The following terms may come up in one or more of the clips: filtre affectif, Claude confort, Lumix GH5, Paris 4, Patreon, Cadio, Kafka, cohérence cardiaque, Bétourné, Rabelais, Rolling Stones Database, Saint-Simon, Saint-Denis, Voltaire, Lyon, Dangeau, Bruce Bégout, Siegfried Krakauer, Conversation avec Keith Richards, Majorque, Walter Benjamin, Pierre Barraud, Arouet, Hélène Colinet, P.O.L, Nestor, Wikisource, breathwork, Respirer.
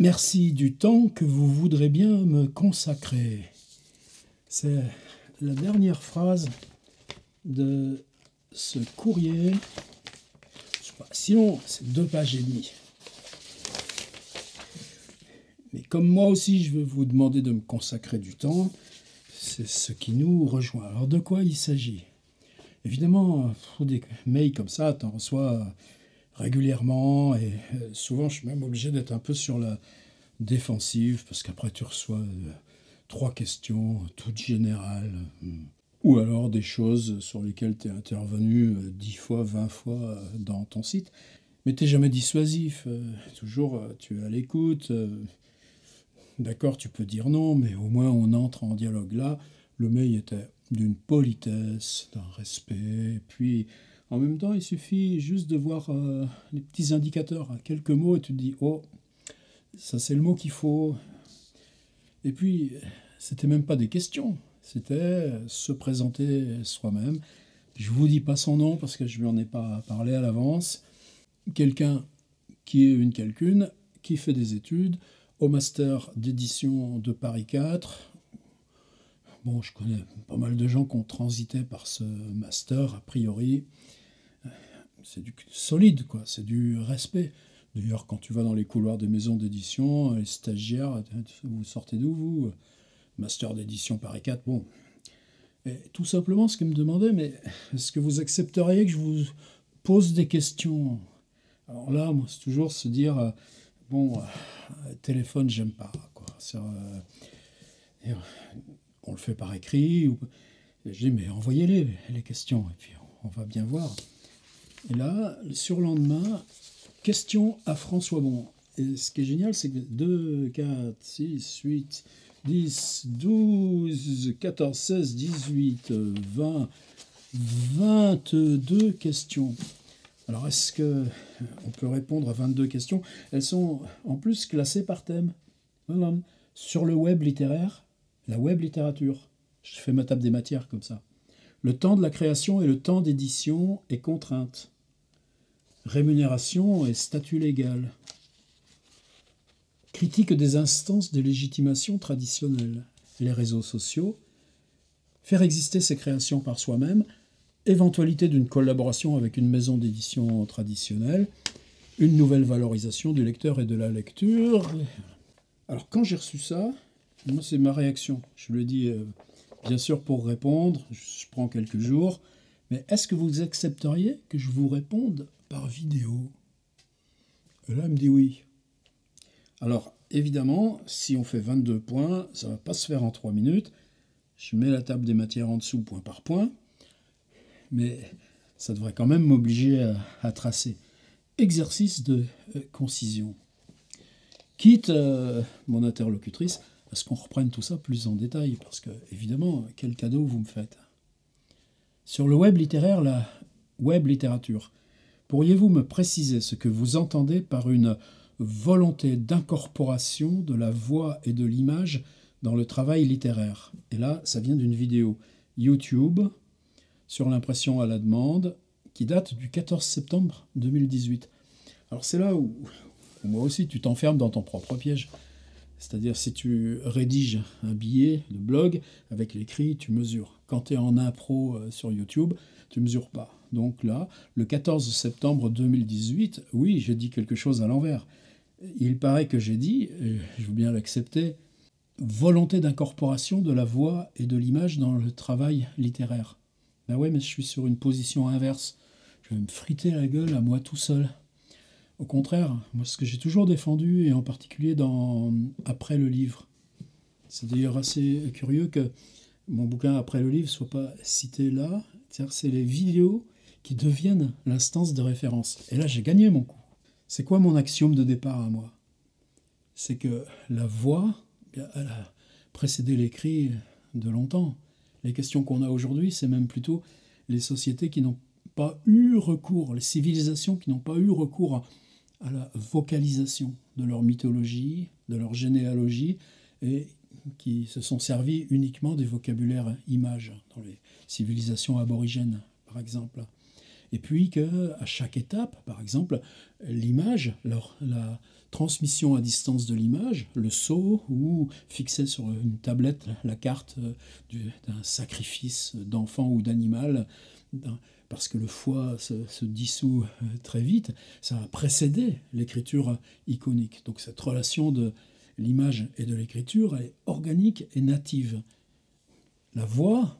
Merci du temps que vous voudrez bien me consacrer. C'est la dernière phrase de ce courrier. Je sais pas, sinon, c'est 2 pages et demie. Mais comme moi aussi, je vais vous demander de me consacrer du temps. C'est ce qui nous rejoint. Alors, de quoi il s'agit? Évidemment, des mails comme ça, tu en reçois régulièrement, et souvent je suis même obligé d'être un peu sur la défensive, parce qu'après tu reçois 3 questions toutes générales, ou alors des choses sur lesquelles tu es intervenu 10 fois, 20 fois dans ton site, mais tu n'es jamais dissuasif, toujours tu es à l'écoute, d'accord, tu peux dire non, mais au moins on entre en dialogue. Là, le mail était d'une politesse, d'un respect, et puis... En même temps, il suffit juste de voir les petits indicateurs, hein, quelques mots, et tu te dis « Oh, ça c'est le mot qu'il faut ». Et puis, c'était même pas des questions, c'était se présenter soi-même. Je vous dis pas son nom parce que je lui en ai pas parlé à l'avance. Quelqu'un qui est quelqu'une, qui fait des études au master d'édition de Paris 4. Bon, je connais pas mal de gens qui ont transité par ce master, a priori. C'est du solide, quoi, c'est du respect. D'ailleurs, quand tu vas dans les couloirs des maisons d'édition, les stagiaires, vous sortez d'où, vous? Master d'édition Paris 4, bon. Et tout simplement, ce qu'ils me demandaient, mais est-ce que vous accepteriez que je vous pose des questions? Alors là, moi, c'est toujours se dire, bon, téléphone, j'aime pas, quoi. On le fait par écrit. Ou... Je dis, mais envoyez-les, les questions, et puis on va bien voir. Et là, sur lendemain, question à François Bon. Et ce qui est génial, c'est que 2, 4, 6, 8, 10, 12, 14, 16, 18, 20, 22 questions. Alors, est-ce qu'on peut répondre à 22 questions? Elles sont en plus classées par thème. Sur le web littéraire, la web littérature. Je fais ma table des matières comme ça. Le temps de la création et le temps d'édition est contrainte. Rémunération et statut légal. Critique des instances de légitimation traditionnelles. Les réseaux sociaux. Faire exister ses créations par soi-même. Éventualité d'une collaboration avec une maison d'édition traditionnelle. Une nouvelle valorisation du lecteur et de la lecture. Alors quand j'ai reçu ça, moi c'est ma réaction. Je lui ai dit... Bien sûr, pour répondre, je prends quelques jours, mais est-ce que vous accepteriez que je vous réponde par vidéo? Et là, elle me dit oui. Alors, évidemment, si on fait 22 points, ça ne va pas se faire en 3 minutes. Je mets la table des matières en dessous, point par point, mais ça devrait quand même m'obliger à tracer. Exercice de concision. Quitte mon interlocutrice... Parce qu'on reprenne tout ça plus en détail, parce que, évidemment, quel cadeau vous me faites. Sur le web littéraire, la web littérature, pourriez-vous me préciser ce que vous entendez par une volonté d'incorporation de la voix et de l'image dans le travail littéraire? Et là, ça vient d'une vidéo YouTube sur l'impression à la demande qui date du 14 septembre 2018. Alors c'est là où moi aussi tu t'enfermes dans ton propre piège. C'est-à-dire, si tu rédiges un billet de blog, avec l'écrit, tu mesures. Quand tu es en impro sur YouTube, tu ne mesures pas. Donc là, le 14 septembre 2018, oui, j'ai dit quelque chose à l'envers. Il paraît que j'ai dit, je veux bien l'accepter, volonté d'incorporation de la voix et de l'image dans le travail littéraire. Ben ouais, mais je suis sur une position inverse. Je vais me friter la gueule à moi tout seul. Au contraire, moi, ce que j'ai toujours défendu, et en particulier dans Après le livre, c'est d'ailleurs assez curieux que mon bouquin Après le livre ne soit pas cité là, c'est les vidéos qui deviennent l'instance de référence. Et là, j'ai gagné mon coup. C'est quoi mon axiome de départ à moi? C'est que la voix, elle a précédé l'écrit de longtemps. Les questions qu'on a aujourd'hui, c'est même plutôt les sociétés qui n'ont pas eu recours, les civilisations qui n'ont pas eu recours à la vocalisation de leur mythologie, de leur généalogie, et qui se sont servis uniquement des vocabulaires images, dans les civilisations aborigènes, par exemple. et puis qu'à chaque étape, par exemple, l'image, la transmission à distance de l'image, le sceau ou fixer sur une tablette la carte d'un sacrifice d'enfant ou d'animal, parce que le foie se dissout très vite, ça a précédé l'écriture iconique. Donc cette relation de l'image et de l'écriture, elle est organique et native. La voix,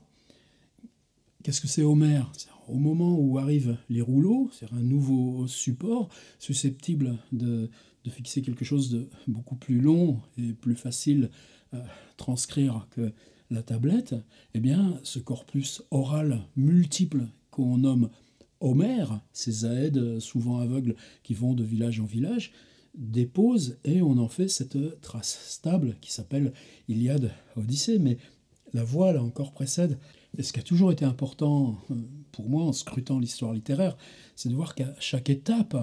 qu'est-ce que c'est Homère? Au moment où arrivent les rouleaux, c'est un nouveau support susceptible de fixer quelque chose de beaucoup plus long et plus facile à transcrire que la tablette, eh bien, ce corpus oral multiple qu'on nomme Homère, ces aèdes souvent aveugles qui vont de village en village, dépose et on en fait cette trace stable qui s'appelle Iliade, Odyssée. Mais la voix, là encore, précède. Et ce qui a toujours été important pour moi en scrutant l'histoire littéraire, c'est de voir qu'à chaque étape,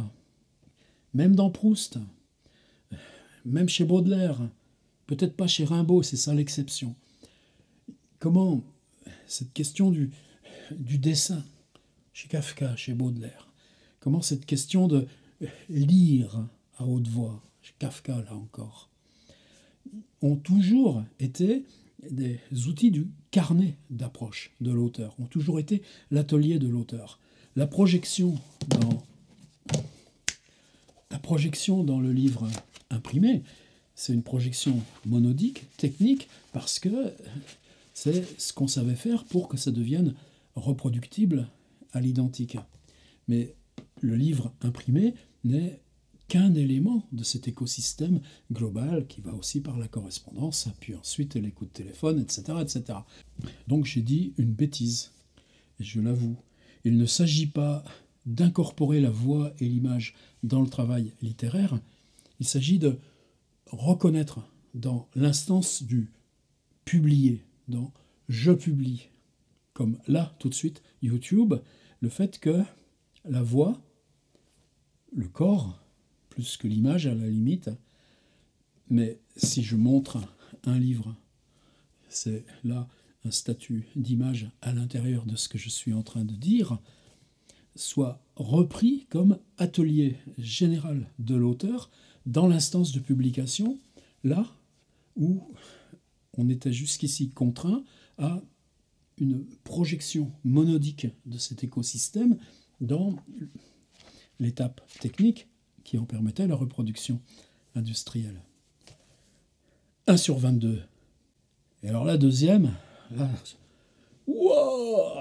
même dans Proust, même chez Baudelaire, peut-être pas chez Rimbaud, c'est ça l'exception, comment cette question du dessin, chez Kafka, chez Baudelaire, comment cette question de lire à haute voix, chez Kafka là encore, ont toujours été des outils du carnet d'approche de l'auteur, ont toujours été l'atelier de l'auteur. La projection dans le livre imprimé, c'est une projection monodique, technique, parce que c'est ce qu'on savait faire pour que ça devienne reproductible à l'identique. Mais le livre imprimé n'est qu'un élément de cet écosystème global qui va aussi par la correspondance, puis ensuite les coups de téléphone, etc. etc. Donc j'ai dit une bêtise, et je l'avoue. Il ne s'agit pas d'incorporer la voix et l'image dans le travail littéraire, il s'agit de reconnaître dans l'instance du « publier », dans « je publie », comme là, tout de suite, YouTube, le fait que la voix, le corps, plus que l'image à la limite, mais si je montre un livre, c'est là un statut d'image à l'intérieur de ce que je suis en train de dire, soit repris comme atelier général de l'auteur dans l'instance de publication, là où on était jusqu'ici contraint à une projection monodique de cet écosystème dans l'étape technique, qui en permettait la reproduction industrielle. 1 sur 22. Et alors la deuxième, wow !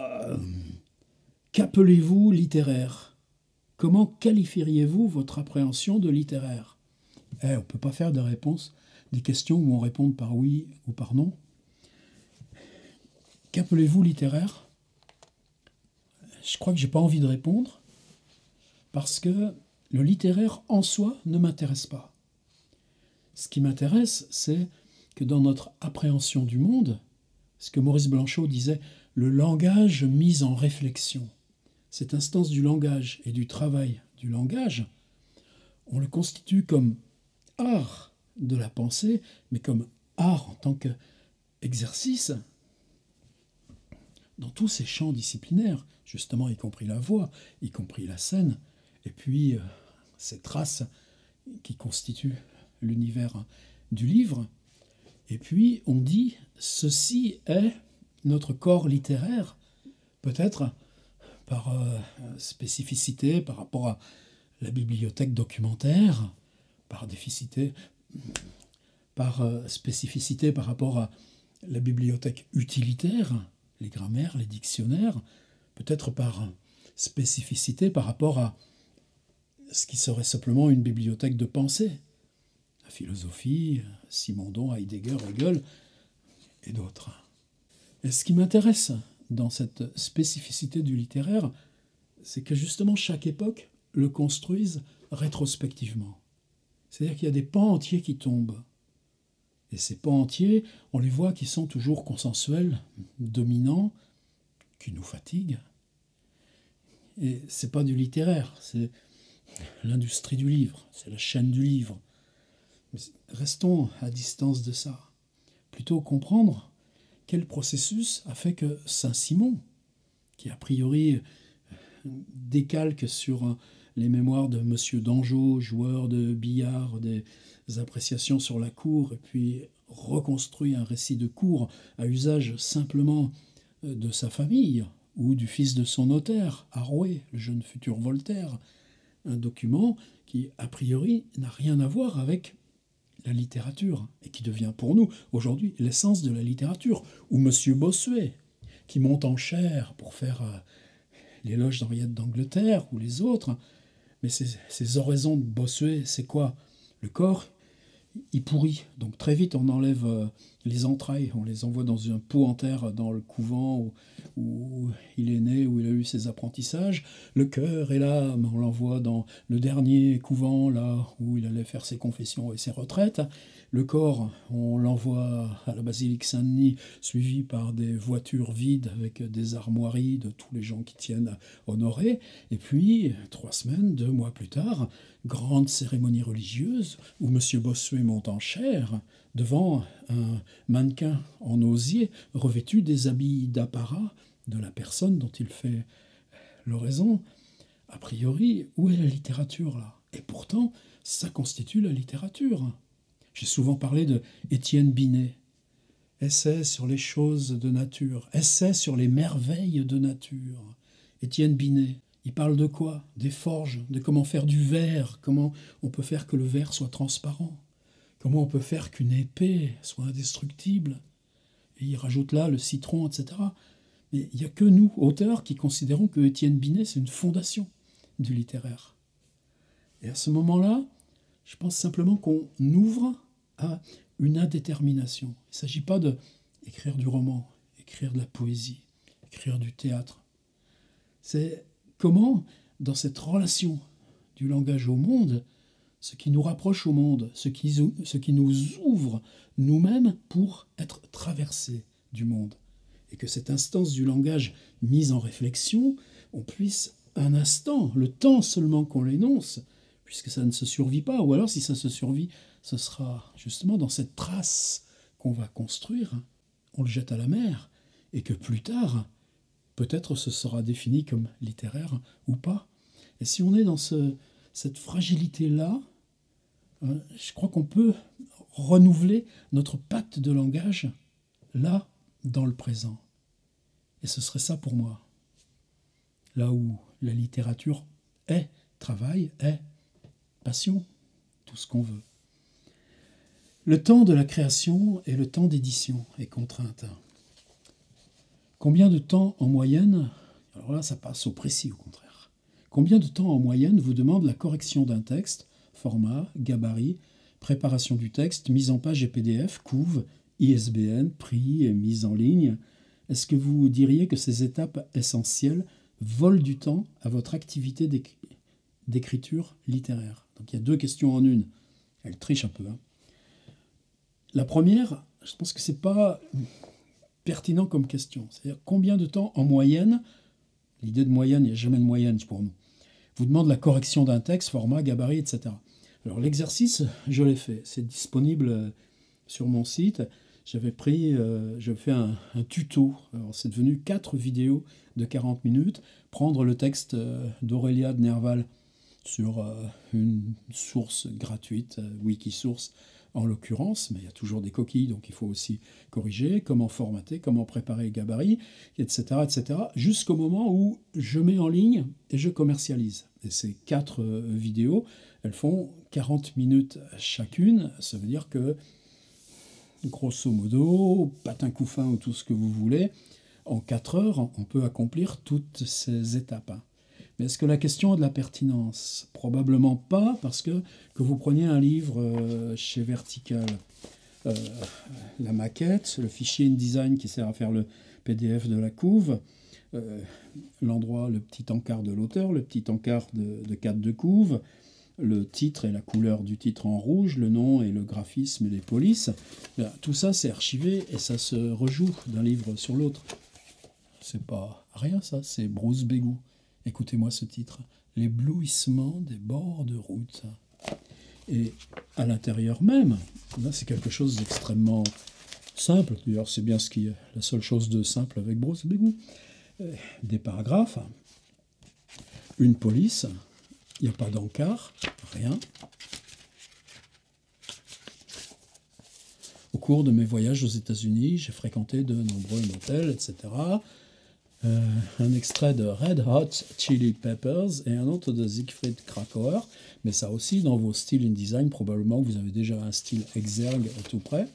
Qu'appelez-vous littéraire? Comment qualifieriez-vous votre appréhension de littéraire? On ne peut pas faire des réponses, des questions où on répond par oui ou par non. Qu'appelez-vous littéraire? Je crois que je n'ai pas envie de répondre, parce que le littéraire en soi ne m'intéresse pas. Ce qui m'intéresse, c'est que dans notre appréhension du monde, ce que Maurice Blanchot disait, le langage mis en réflexion, cette instance du langage et du travail du langage, on le constitue comme art de la pensée, mais comme art en tant qu'exercice, dans tous ces champs disciplinaires, justement, y compris la voix, y compris la scène, et puis ces traces qui constituent l'univers du livre. Et puis on dit, ceci est notre corps littéraire, peut-être par spécificité par rapport à la bibliothèque documentaire, par spécificité par rapport à la bibliothèque utilitaire, les grammaires, les dictionnaires, peut-être par spécificité par rapport à ce qui serait simplement une bibliothèque de pensée. La philosophie, Simondon, Heidegger, Hegel et d'autres. Et ce qui m'intéresse dans cette spécificité du littéraire, c'est que justement chaque époque le construise rétrospectivement. C'est-à-dire qu'il y a des pans entiers qui tombent. Et ces pans entiers, on les voit qui sont toujours consensuels, dominants, qui nous fatiguent. Et ce n'est pas du littéraire, c'est l'industrie du livre, c'est la chaîne du livre. Mais restons à distance de ça. Plutôt comprendre quel processus a fait que Saint-Simon, qui a priori des calques sur les mémoires de M. Dangeau, joueur de billard, des appréciations sur la cour, et puis reconstruit un récit de cour à usage simplement de sa famille ou du fils de son notaire, Arouet, le jeune futur Voltaire. Un document qui, a priori, n'a rien à voir avec la littérature, et qui devient pour nous, aujourd'hui, l'essence de la littérature. Ou M. Bossuet, qui monte en chaire pour faire l'éloge d'Henriette d'Angleterre, ou les autres. Mais ces oraisons de Bossuet, c'est quoi? Le corps, il pourrit. Donc très vite, on enlève les entrailles, on les envoie dans un pot en terre, dans le couvent où il est né, où il a eu ses apprentissages. Le cœur et l'âme, on l'envoie dans le dernier couvent, là où il allait faire ses confessions et ses retraites. Le corps, on l'envoie à la basilique Saint-Denis, suivi par des voitures vides avec des armoiries de tous les gens qui tiennent honorés. Et puis, 3 semaines, 2 mois plus tard, grande cérémonie religieuse où M. Bossuet monte en chaire devant un mannequin en osier revêtu des habits d'apparat de la personne dont il fait l'oraison. A priori, où est la littérature là? Et pourtant, ça constitue la littérature. J'ai souvent parlé de Étienne Binet. Essai sur les choses de nature, essai sur les merveilles de nature. Étienne Binet, il parle de quoi? Des forges, de comment faire du verre, comment on peut faire que le verre soit transparent. Comment on peut faire qu'une épée soit indestructible? Et il rajoute là le citron, etc. Mais il n'y a que nous, auteurs, qui considérons que Étienne Binet, c'est une fondation du littéraire. Et à ce moment-là, je pense simplement qu'on ouvre à une indétermination. Il ne s'agit pas d'écrire du roman, écrire de la poésie, écrire du théâtre. C'est comment, dans cette relation du langage au monde, ce qui nous rapproche au monde, ce qui nous ouvre nous-mêmes pour être traversés du monde. Et que cette instance du langage mise en réflexion, on puisse un instant, le temps seulement qu'on l'énonce, puisque ça ne se survit pas, ou alors si ça se survit, ce sera justement dans cette trace qu'on va construire, on le jette à la mer, et que plus tard, peut-être ce sera défini comme littéraire ou pas. Et si on est dans cette fragilité-là, je crois qu'on peut renouveler notre pacte de langage, là, dans le présent. Et ce serait ça pour moi. Là où la littérature est travail, est passion, tout ce qu'on veut. Le temps de la création et le temps d'édition est contrainte. Combien de temps en moyenne, alors là ça passe au précis au contraire, combien de temps en moyenne vous demande la correction d'un texte, format, gabarit, préparation du texte, mise en page et PDF, couve, ISBN, prix et mise en ligne? Est-ce que vous diriez que ces étapes essentielles volent du temps à votre activité d'écriture littéraire? Donc il y a 2 questions en une. Elle triche un peu. La première, je pense que ce n'est pas pertinent comme question. C'est-à-dire combien de temps en moyenne, l'idée de moyenne, il n'y a jamais de moyenne pour nous, vous demande la correction d'un texte, format, gabarit, etc. Alors l'exercice, je l'ai fait. C'est disponible sur mon site. J'avais pris, j'avais fait un tuto. Alors c'est devenu 4 vidéos de 40 minutes. Prendre le texte d'Aurélia de Nerval sur une source gratuite, Wikisource en l'occurrence, mais il y a toujours des coquilles, donc il faut aussi corriger, comment formater, comment préparer le gabarit, etc., jusqu'au moment où je mets en ligne et je commercialise. Et ces 4 vidéos, elles font 40 minutes chacune, ça veut dire que, grosso modo, patin coup fin ou tout ce que vous voulez, en 4 heures, on peut accomplir toutes ces étapes. Mais est-ce que la question a de la pertinence? Probablement pas, parce que vous preniez un livre chez Vertical, la maquette, le fichier InDesign qui sert à faire le PDF de la couve, l'endroit, le petit encart de l'auteur, le petit encart de cadre de couve, le titre et la couleur du titre en rouge, le nom et le graphisme et les polices, tout ça c'est archivé et ça se rejoue d'un livre sur l'autre. C'est pas rien ça, c'est Bruce Bégout. Écoutez-moi ce titre, « L'éblouissement des bords de route ». Et à l'intérieur même, là c'est quelque chose d'extrêmement simple, d'ailleurs c'est bien la seule chose de simple avec Bruce Bégout, des paragraphes une police, il n'y a pas d'encart, rien. Au cours de mes voyages aux États-Unis, j'ai fréquenté de nombreux motels, etc. Un extrait de Red Hot Chili Peppers et un autre de Siegfried Krakauer, mais ça aussi dans vos styles InDesign, probablement que vous avez déjà un style exergue à tout près.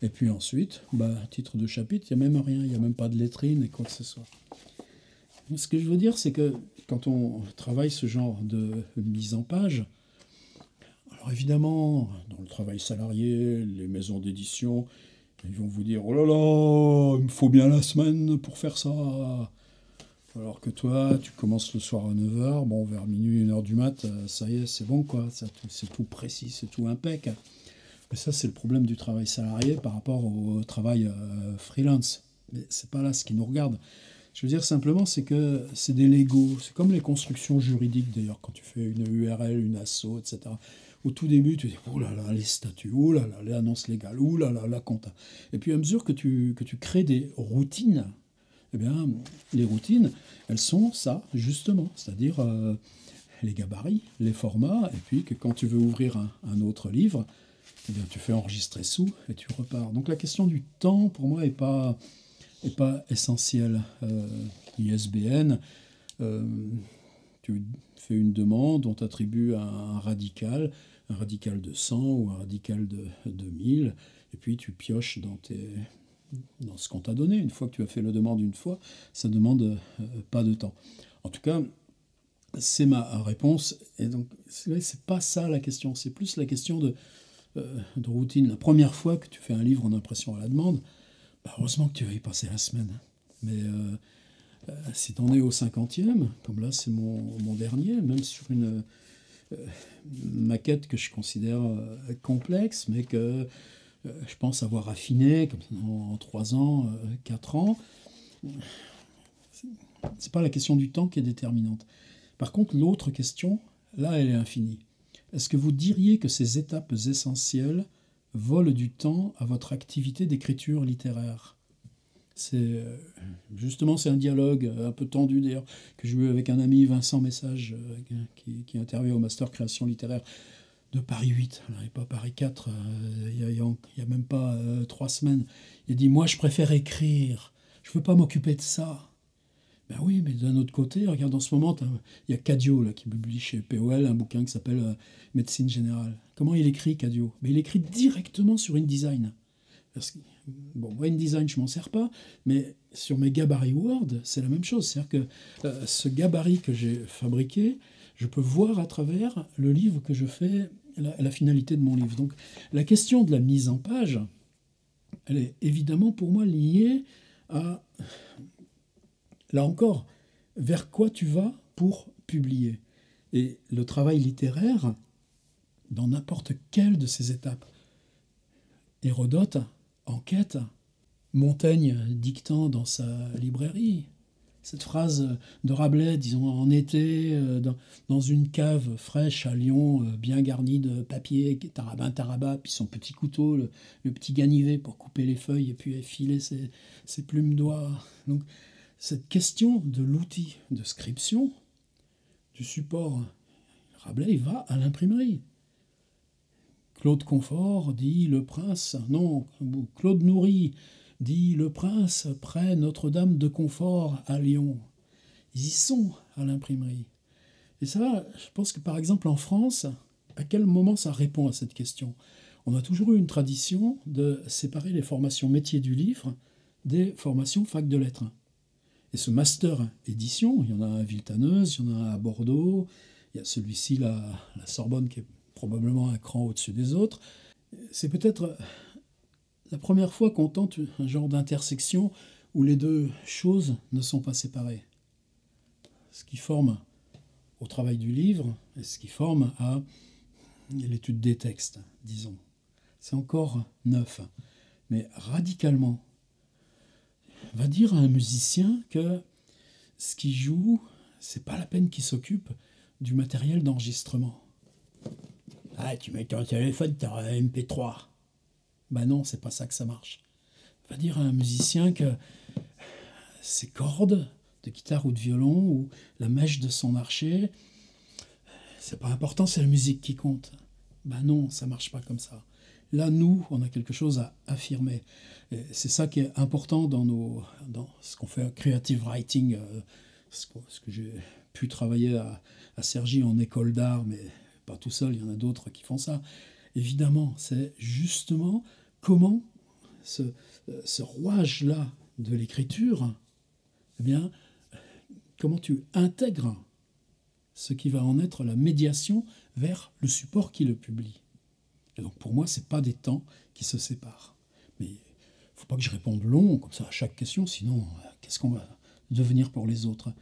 Et puis ensuite, bah, titre de chapitre, il n'y a même rien, il n'y a même pas de lettrine et quoi que ce soit. Ce que je veux dire, c'est que quand on travaille ce genre de mise en page, alors évidemment, dans le travail salarié, les maisons d'édition, ils vont vous dire « Oh là là, il me faut bien la semaine pour faire ça !» Alors que toi, tu commences le soir à 9h, bon, vers minuit, 1h du mat, ça y est, c'est bon, quoi. C'est tout précis, c'est tout impec. Mais ça, c'est le problème du travail salarié par rapport au travail freelance. Mais c'est pas là ce qui nous regarde. Je veux dire simplement, c'est que c'est des légos. C'est comme les constructions juridiques, d'ailleurs, quand tu fais une URL, une asso, etc. Au tout début, tu dis « Oh là là, les statuts, oh là là, les annonces légales, oh là là, la compta ». Et puis à mesure que tu crées des routines, eh bien, les routines, elles sont ça, justement, c'est-à-dire les gabarits, les formats, et puis que quand tu veux ouvrir un autre livre, eh bien, tu fais enregistrer sous et tu repars. Donc la question du temps, pour moi, n'est pas essentielle. ISBN, tu fais une demande, on t'attribue un radical de 100 ou un radical de 1000, et puis tu pioches dans ce qu'on t'a donné. Une fois que tu as fait la demande une fois, ça ne demande pas de temps. En tout cas, c'est ma réponse. Et donc, c'est pas ça la question, c'est plus la question de routine. La première fois que tu fais un livre en impression à la demande, bah heureusement que tu vas y passer la semaine. Mais si t'en es au 50e, comme là c'est mon dernier, même sur une maquette que je considère complexe, mais que je pense avoir affinée en 3 ans, 4 ans, c'est pas la question du temps qui est déterminante. Par contre, l'autre question, là, elle est infinie. Est-ce que vous diriez que ces étapes essentielles volent du temps à votre activité d'écriture littéraire ? C'est justement, c'est un dialogue un peu tendu d'ailleurs que j'ai eu avec un ami, Vincent Message, qui intervient au master création littéraire de Paris 8, et pas Paris 4, il y a même pas 3 semaines. Il dit « Moi, je préfère écrire, je ne veux pas m'occuper de ça ». Ben oui, mais d'un autre côté, regarde, en ce moment, il y a Cadio là, qui publie chez P.O.L un bouquin qui s'appelle « Médecine Générale ». Comment il écrit, Cadio ? Ben, il écrit directement sur InDesign. Parce que, bon, moi, InDesign, je ne m'en sers pas, mais sur mes gabarits Word, c'est la même chose. C'est-à-dire que ce gabarit que j'ai fabriqué, je peux voir à travers le livre que je fais, la finalité de mon livre. Donc, la question de la mise en page, elle est évidemment, pour moi, liée à, là encore, vers quoi tu vas pour publier. Et le travail littéraire, dans n'importe quelle de ces étapes, Hérodote, enquête, Montaigne dictant dans sa librairie. Cette phrase de Rabelais, disons en été, dans une cave fraîche à Lyon, bien garnie de papier, tarabin, puis son petit couteau, le petit ganivet pour couper les feuilles et puis effiler ses plumes d'oie. Donc cette question de l'outil de scription, du support, Rabelais il va à l'imprimerie. Claude Confort dit « Le prince », non, Claude Noury dit « Le prince près Notre-Dame de Confort à Lyon ». Ils y sont à l'imprimerie. Et ça, je pense que par exemple en France, à quel moment ça répond à cette question? On a toujours eu une tradition de séparer les formations métiers du livre des formations fac de lettres. Et ce master édition, il y en a à Villetaneuse, il y en a à Bordeaux, il y a celui-ci, la Sorbonne qui est probablement un cran au-dessus des autres. C'est peut-être la première fois qu'on tente un genre d'intersection où les deux choses ne sont pas séparées. Ce qui forme au travail du livre et ce qui forme à l'étude des textes, disons. C'est encore neuf. Mais radicalement, on va dire à un musicien que ce qu'il joue, c'est pas la peine qu'il s'occupe du matériel d'enregistrement. Ah, tu mets ton téléphone, t'as un MP3. Ben non, c'est pas ça que ça marche. On va dire à un musicien que ses cordes, de guitare ou de violon, ou la mèche de son archer. C'est pas important, c'est la musique qui compte. Ben non, ça marche pas comme ça. Là, nous, on a quelque chose à affirmer. C'est ça qui est important dans ce qu'on fait, creative writing, ce que j'ai pu travailler à Cergy en école d'art, mais pas tout seul, il y en a d'autres qui font ça. Évidemment, c'est justement comment ce rouage-là de l'écriture, eh bien, comment tu intègres ce qui va en être la médiation vers le support qui le publie. Et donc pour moi, ce n'est pas des temps qui se séparent. Mais il ne faut pas que je réponde long, comme ça, à chaque question, sinon, qu'est-ce qu'on va devenir pour les autres?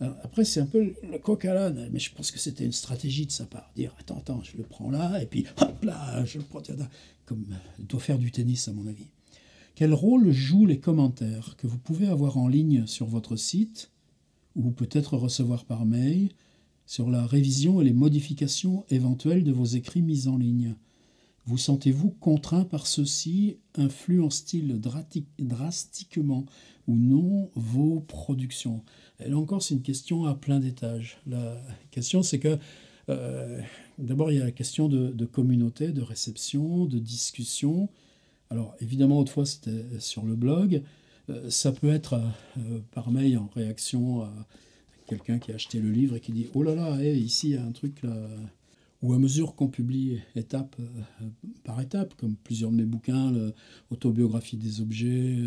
Alors, après, c'est un peu le coq à l'âne, mais je pense que c'était une stratégie de sa part. Dire, attends, je le prends là, et puis hop là, je le prends là. Comme il doit faire du tennis, à mon avis. Quel rôle jouent les commentaires que vous pouvez avoir en ligne sur votre site, ou peut-être recevoir par mail, sur la révision et les modifications éventuelles de vos écrits mis en ligne? Vous sentez-vous contraint par ceux-ci, influencent-ils drastiquement ou non vos productions? Et là encore, c'est une question à plein d'étages. La question, c'est que, d'abord, il y a la question de communauté, de réception, de discussion. Alors, évidemment, autrefois, c'était sur le blog. Ça peut être par mail en réaction à quelqu'un qui a acheté le livre et qui dit « Oh là là, hey, ici il y a un truc là ». Ou à mesure qu'on publie étape par étape, comme plusieurs de mes bouquins, l'autobiographie des objets,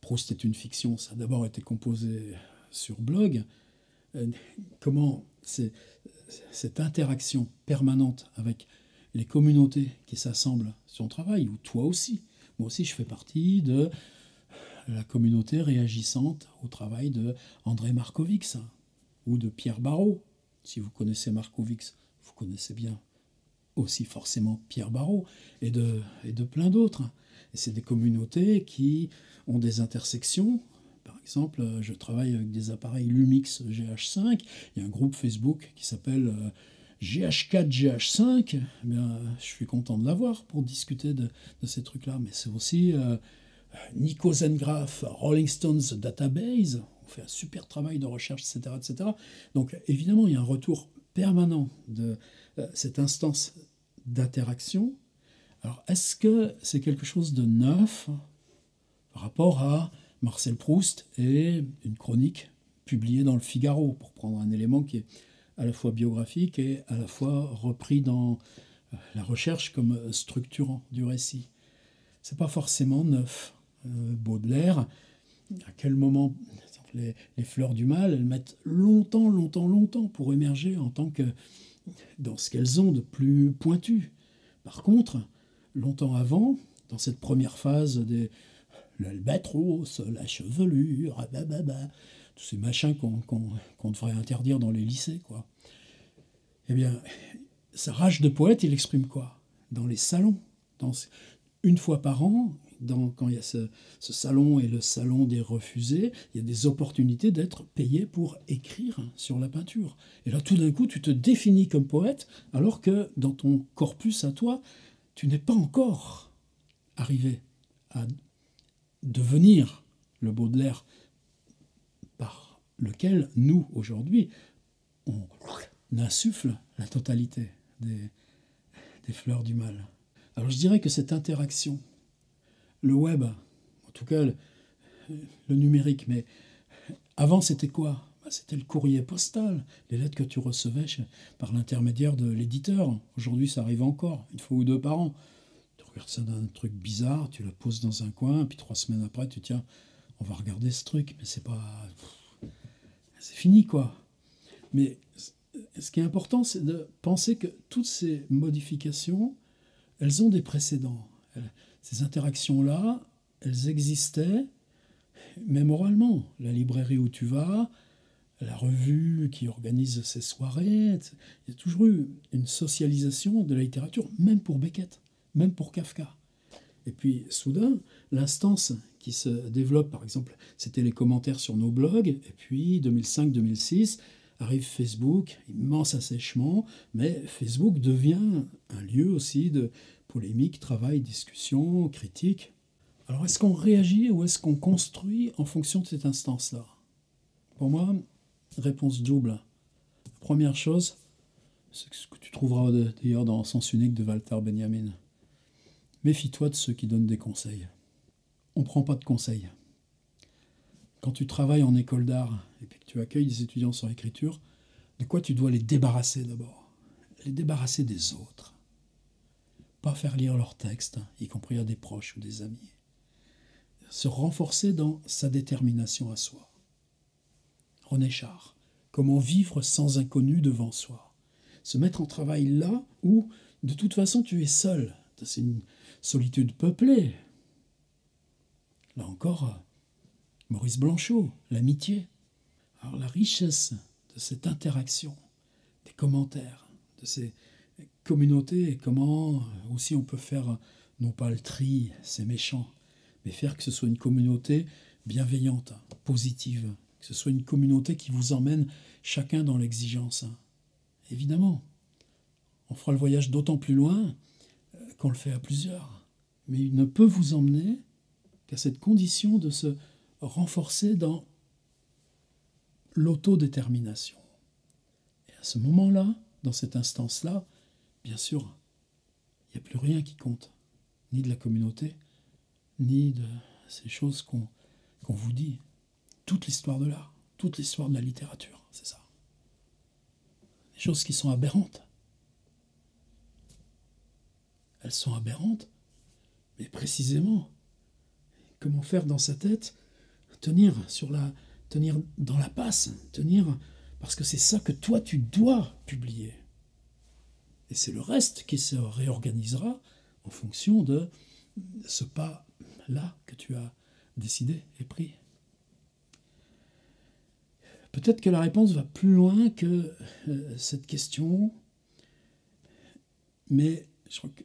Proust est une fiction, ça a d'abord été composé sur blog. Comment cette interaction permanente avec les communautés qui s'assemblent sur ton travail, ou toi aussi. Moi aussi, je fais partie de la communauté réagissante au travail de André Markovix ou de Pierre Barraud. Si vous connaissez Markovix, vous connaissez bien aussi forcément Pierre Barraud et de plein d'autres. Et c'est des communautés qui ont des intersections. Par exemple, je travaille avec des appareils Lumix GH5. Il y a un groupe Facebook qui s'appelle GH4, GH5. Eh bien, je suis content de l'avoir pour discuter de ces trucs-là. Mais c'est aussi... Nico Zengraf, Rolling Stones Database, on fait un super travail de recherche, etc., etc. Donc évidemment, il y a un retour permanent de cette instance d'interaction. Alors, est-ce que c'est quelque chose de neuf par rapport à Marcel Proust et une chronique publiée dans le Figaro, pour prendre un élément qui est à la fois biographique et à la fois repris dans la recherche comme structurant du récit? C'est pas forcément neuf. Baudelaire, à quel moment les fleurs du mal, elles mettent longtemps pour émerger en tant que dans ce qu'elles ont de plus pointu. Par contre, longtemps avant, dans cette première phase des l'albatros, la chevelure, tous ces machins qu'on devrait interdire dans les lycées, quoi. Eh bien, sa rage de poète, il exprime quoi? Dans les salons, une fois par an, quand il y a ce salon et le salon des refusés, il y a des opportunités d'être payé pour écrire sur la peinture. Et là, tout d'un coup, tu te définis comme poète, alors que dans ton corpus à toi, tu n'es pas encore arrivé à devenir le Baudelaire par lequel nous, aujourd'hui, on insuffle la totalité des fleurs du mal. Alors je dirais que cette interaction, le web, en tout cas le numérique, mais avant c'était quoi? C'était le courrier postal, les lettres que tu recevais par l'intermédiaire de l'éditeur. Aujourd'hui ça arrive encore, une fois ou deux par an. Tu regardes ça d'un truc bizarre, tu la poses dans un coin, puis 3 semaines après tu tiens, on va regarder ce truc, mais c'est pas... C'est fini quoi. Mais ce qui est important, c'est de penser que toutes ces modifications... Elles ont des précédents. Ces interactions-là, elles existaient, même oralement. La librairie où tu vas, la revue qui organise ses soirées, il y a toujours eu une socialisation de la littérature, même pour Beckett, même pour Kafka. Et puis, soudain, l'instance qui se développe, par exemple, c'était les commentaires sur nos blogs, et puis 2005-2006, arrive Facebook, immense assèchement, mais Facebook devient un lieu aussi de polémique, travail, discussion, critique. Alors est-ce qu'on réagit ou est-ce qu'on construit en fonction de cette instance-là? Pour moi, réponse double. Première chose, c'est ce que tu trouveras d'ailleurs dans Sens unique de Walter Benjamin. Méfie-toi de ceux qui donnent des conseils. On ne prend pas de conseils. Quand tu travailles en école d'art et puis que tu accueilles des étudiants sur l'écriture, de quoi tu dois les débarrasser d'abord? Les débarrasser des autres. Pas faire lire leurs textes, y compris à des proches ou des amis. Se renforcer dans sa détermination à soi. René Char, comment vivre sans inconnu devant soi? Se mettre en travail là où, de toute façon, tu es seul. C'est une solitude peuplée. Là encore, Maurice Blanchot, l'amitié. Alors la richesse de cette interaction, des commentaires, de ces communautés, et comment aussi on peut faire, non pas le tri, c'est méchant, mais faire que ce soit une communauté bienveillante, positive, que ce soit une communauté qui vous emmène chacun dans l'exigence. Évidemment, on fera le voyage d'autant plus loin qu'on le fait à plusieurs. Mais il ne peut vous emmener qu'à cette condition de se renforcer dans l'autodétermination. Et à ce moment-là, dans cette instance-là, bien sûr, il n'y a plus rien qui compte, ni de la communauté, ni de ces choses qu'on vous dit. Toute l'histoire de l'art, toute l'histoire de la littérature, c'est ça. Des choses qui sont aberrantes. Elles sont aberrantes, mais précisément, comment faire dans sa tête, tenir dans la passe, tenir, parce que c'est ça que toi tu dois publier. Et c'est le reste qui se réorganisera en fonction de ce pas-là que tu as décidé et pris. Peut-être que la réponse va plus loin que cette question, mais je crois que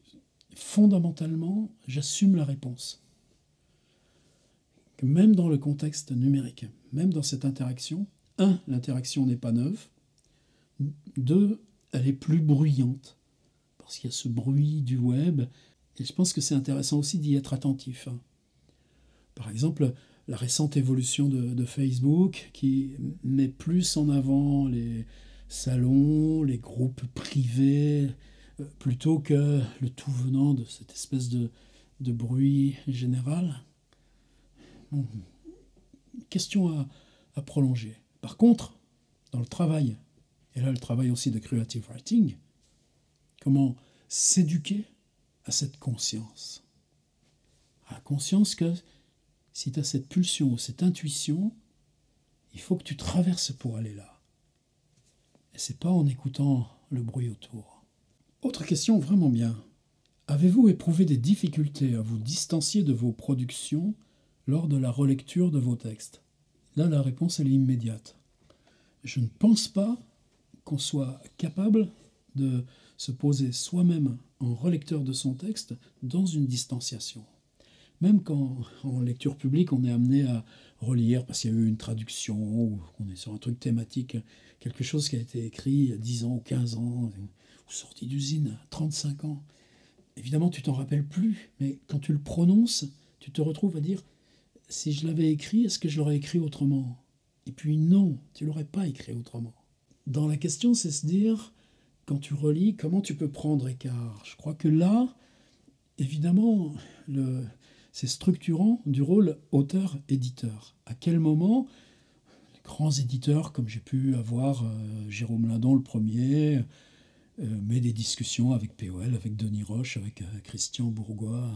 fondamentalement, j'assume la réponse. Que même dans le contexte numérique, même dans cette interaction, 1, l'interaction n'est pas neuve. 2, elle est plus bruyante, parce qu'il y a ce bruit du web. Et je pense que c'est intéressant aussi d'y être attentif. Par exemple, la récente évolution de Facebook, qui met plus en avant les salons, les groupes privés, plutôt que le tout venant de cette espèce de bruit général. Bon, question à prolonger. Par contre, dans le travail, et là le travail aussi de creative writing, comment s'éduquer à cette conscience? À la conscience que si tu as cette pulsion ou cette intuition, il faut que tu traverses pour aller là. Et c'est pas en écoutant le bruit autour. Autre question vraiment bien. Avez-vous éprouvé des difficultés à vous distancier de vos productions lors de la relecture de vos textes? Là, la réponse, elle est immédiate. Je ne pense pas qu'on soit capable de se poser soi-même en relecteur de son texte dans une distanciation. Même quand, en lecture publique, on est amené à relire parce qu'il y a eu une traduction ou qu'on est sur un truc thématique, quelque chose qui a été écrit il y a 10 ans ou 15 ans... sortie d'usine, 35 ans. Évidemment, tu t'en rappelles plus, mais quand tu le prononces, tu te retrouves à dire « Si je l'avais écrit, est-ce que je l'aurais écrit autrement ?» Et puis non, tu l'aurais pas écrit autrement. Dans la question, c'est se dire, quand tu relis, comment tu peux prendre écart? Je crois que là, évidemment, c'est structurant du rôle auteur-éditeur. À quel moment les grands éditeurs, comme j'ai pu avoir Jérôme Lindon le premier, mais des discussions avec P.O.L, avec Denis Roche, avec Christian Bourgois,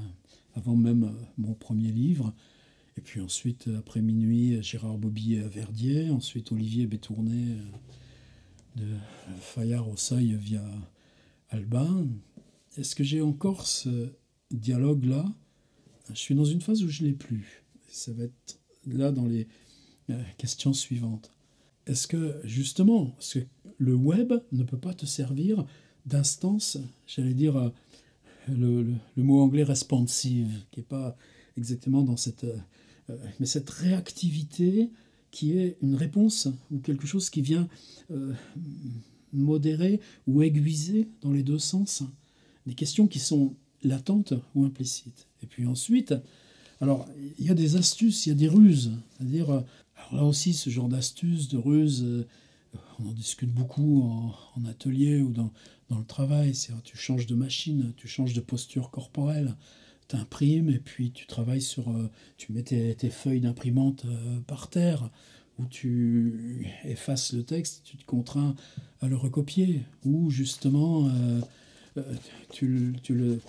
avant même mon premier livre. Et puis ensuite, après minuit, Gérard Bobillier à Verdier, ensuite Olivier Bétourné de Fayard au Seuil via Albin. Est-ce que j'ai encore ce dialogue-là? Je suis dans une phase où je ne l'ai plus. Ça va être là dans les questions suivantes. Est-ce que, justement, le web ne peut pas te servir d'instance, j'allais dire le mot anglais « responsive », qui n'est pas exactement dans cette... mais cette réactivité qui est une réponse ou quelque chose qui vient modérer ou aiguiser dans les deux sens des questions qui sont latentes ou implicites. Et puis ensuite, Alors, il y a des astuces, il y a des ruses. C'est-à-dire, alors là aussi, ce genre d'astuces, de ruses, on en discute beaucoup en atelier ou dans le travail. C'est-à-dire, tu changes de machine, tu changes de posture corporelle, tu imprimes et puis tu travailles sur... tu mets tes feuilles d'imprimante par terre, où tu effaces le texte, tu te contrains à le recopier, ou justement... tu le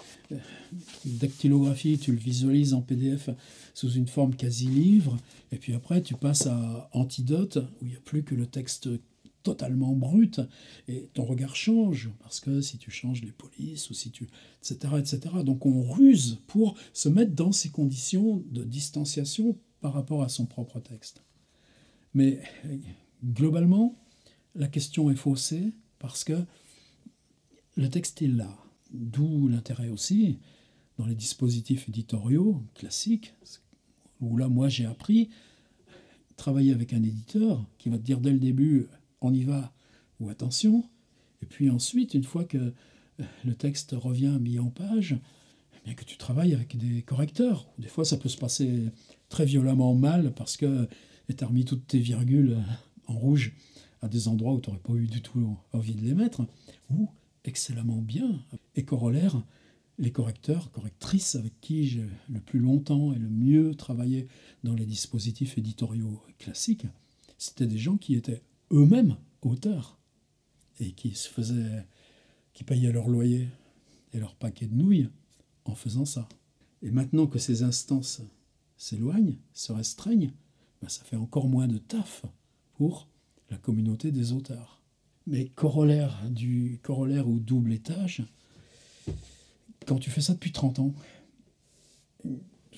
dactylographies, tu le visualises en PDF sous une forme quasi-livre, et puis après tu passes à Antidote, où il n'y a plus que le texte totalement brut, et ton regard change, parce que si tu changes les polices, ou si tu... etc., etc. Donc on ruse pour se mettre dans ces conditions de distanciation par rapport à son propre texte. Mais globalement, la question est faussée, parce que le texte est là, d'où l'intérêt aussi, dans les dispositifs éditoriaux classiques, où là, moi, j'ai appris, travailler avec un éditeur qui va te dire dès le début, on y va, ou attention, et puis ensuite, une fois que le texte revient mis en page, eh bien que tu travailles avec des correcteurs. Des fois, ça peut se passer très violemment mal, parce que tu as remis toutes tes virgules en rouge à des endroits où tu n'aurais pas eu du tout envie de les mettre, ou... excellemment bien. Et corollaire, les correcteurs, correctrices avec qui j'ai le plus longtemps et le mieux travaillé dans les dispositifs éditoriaux classiques, c'était des gens qui étaient eux-mêmes auteurs et qui payaient leur loyer et leur paquet de nouilles en faisant ça. Et maintenant que ces instances s'éloignent, se restreignent, ben ça fait encore moins de taf pour la communauté des auteurs. Mais corollaire ou double étage, quand tu fais ça depuis 30 ans,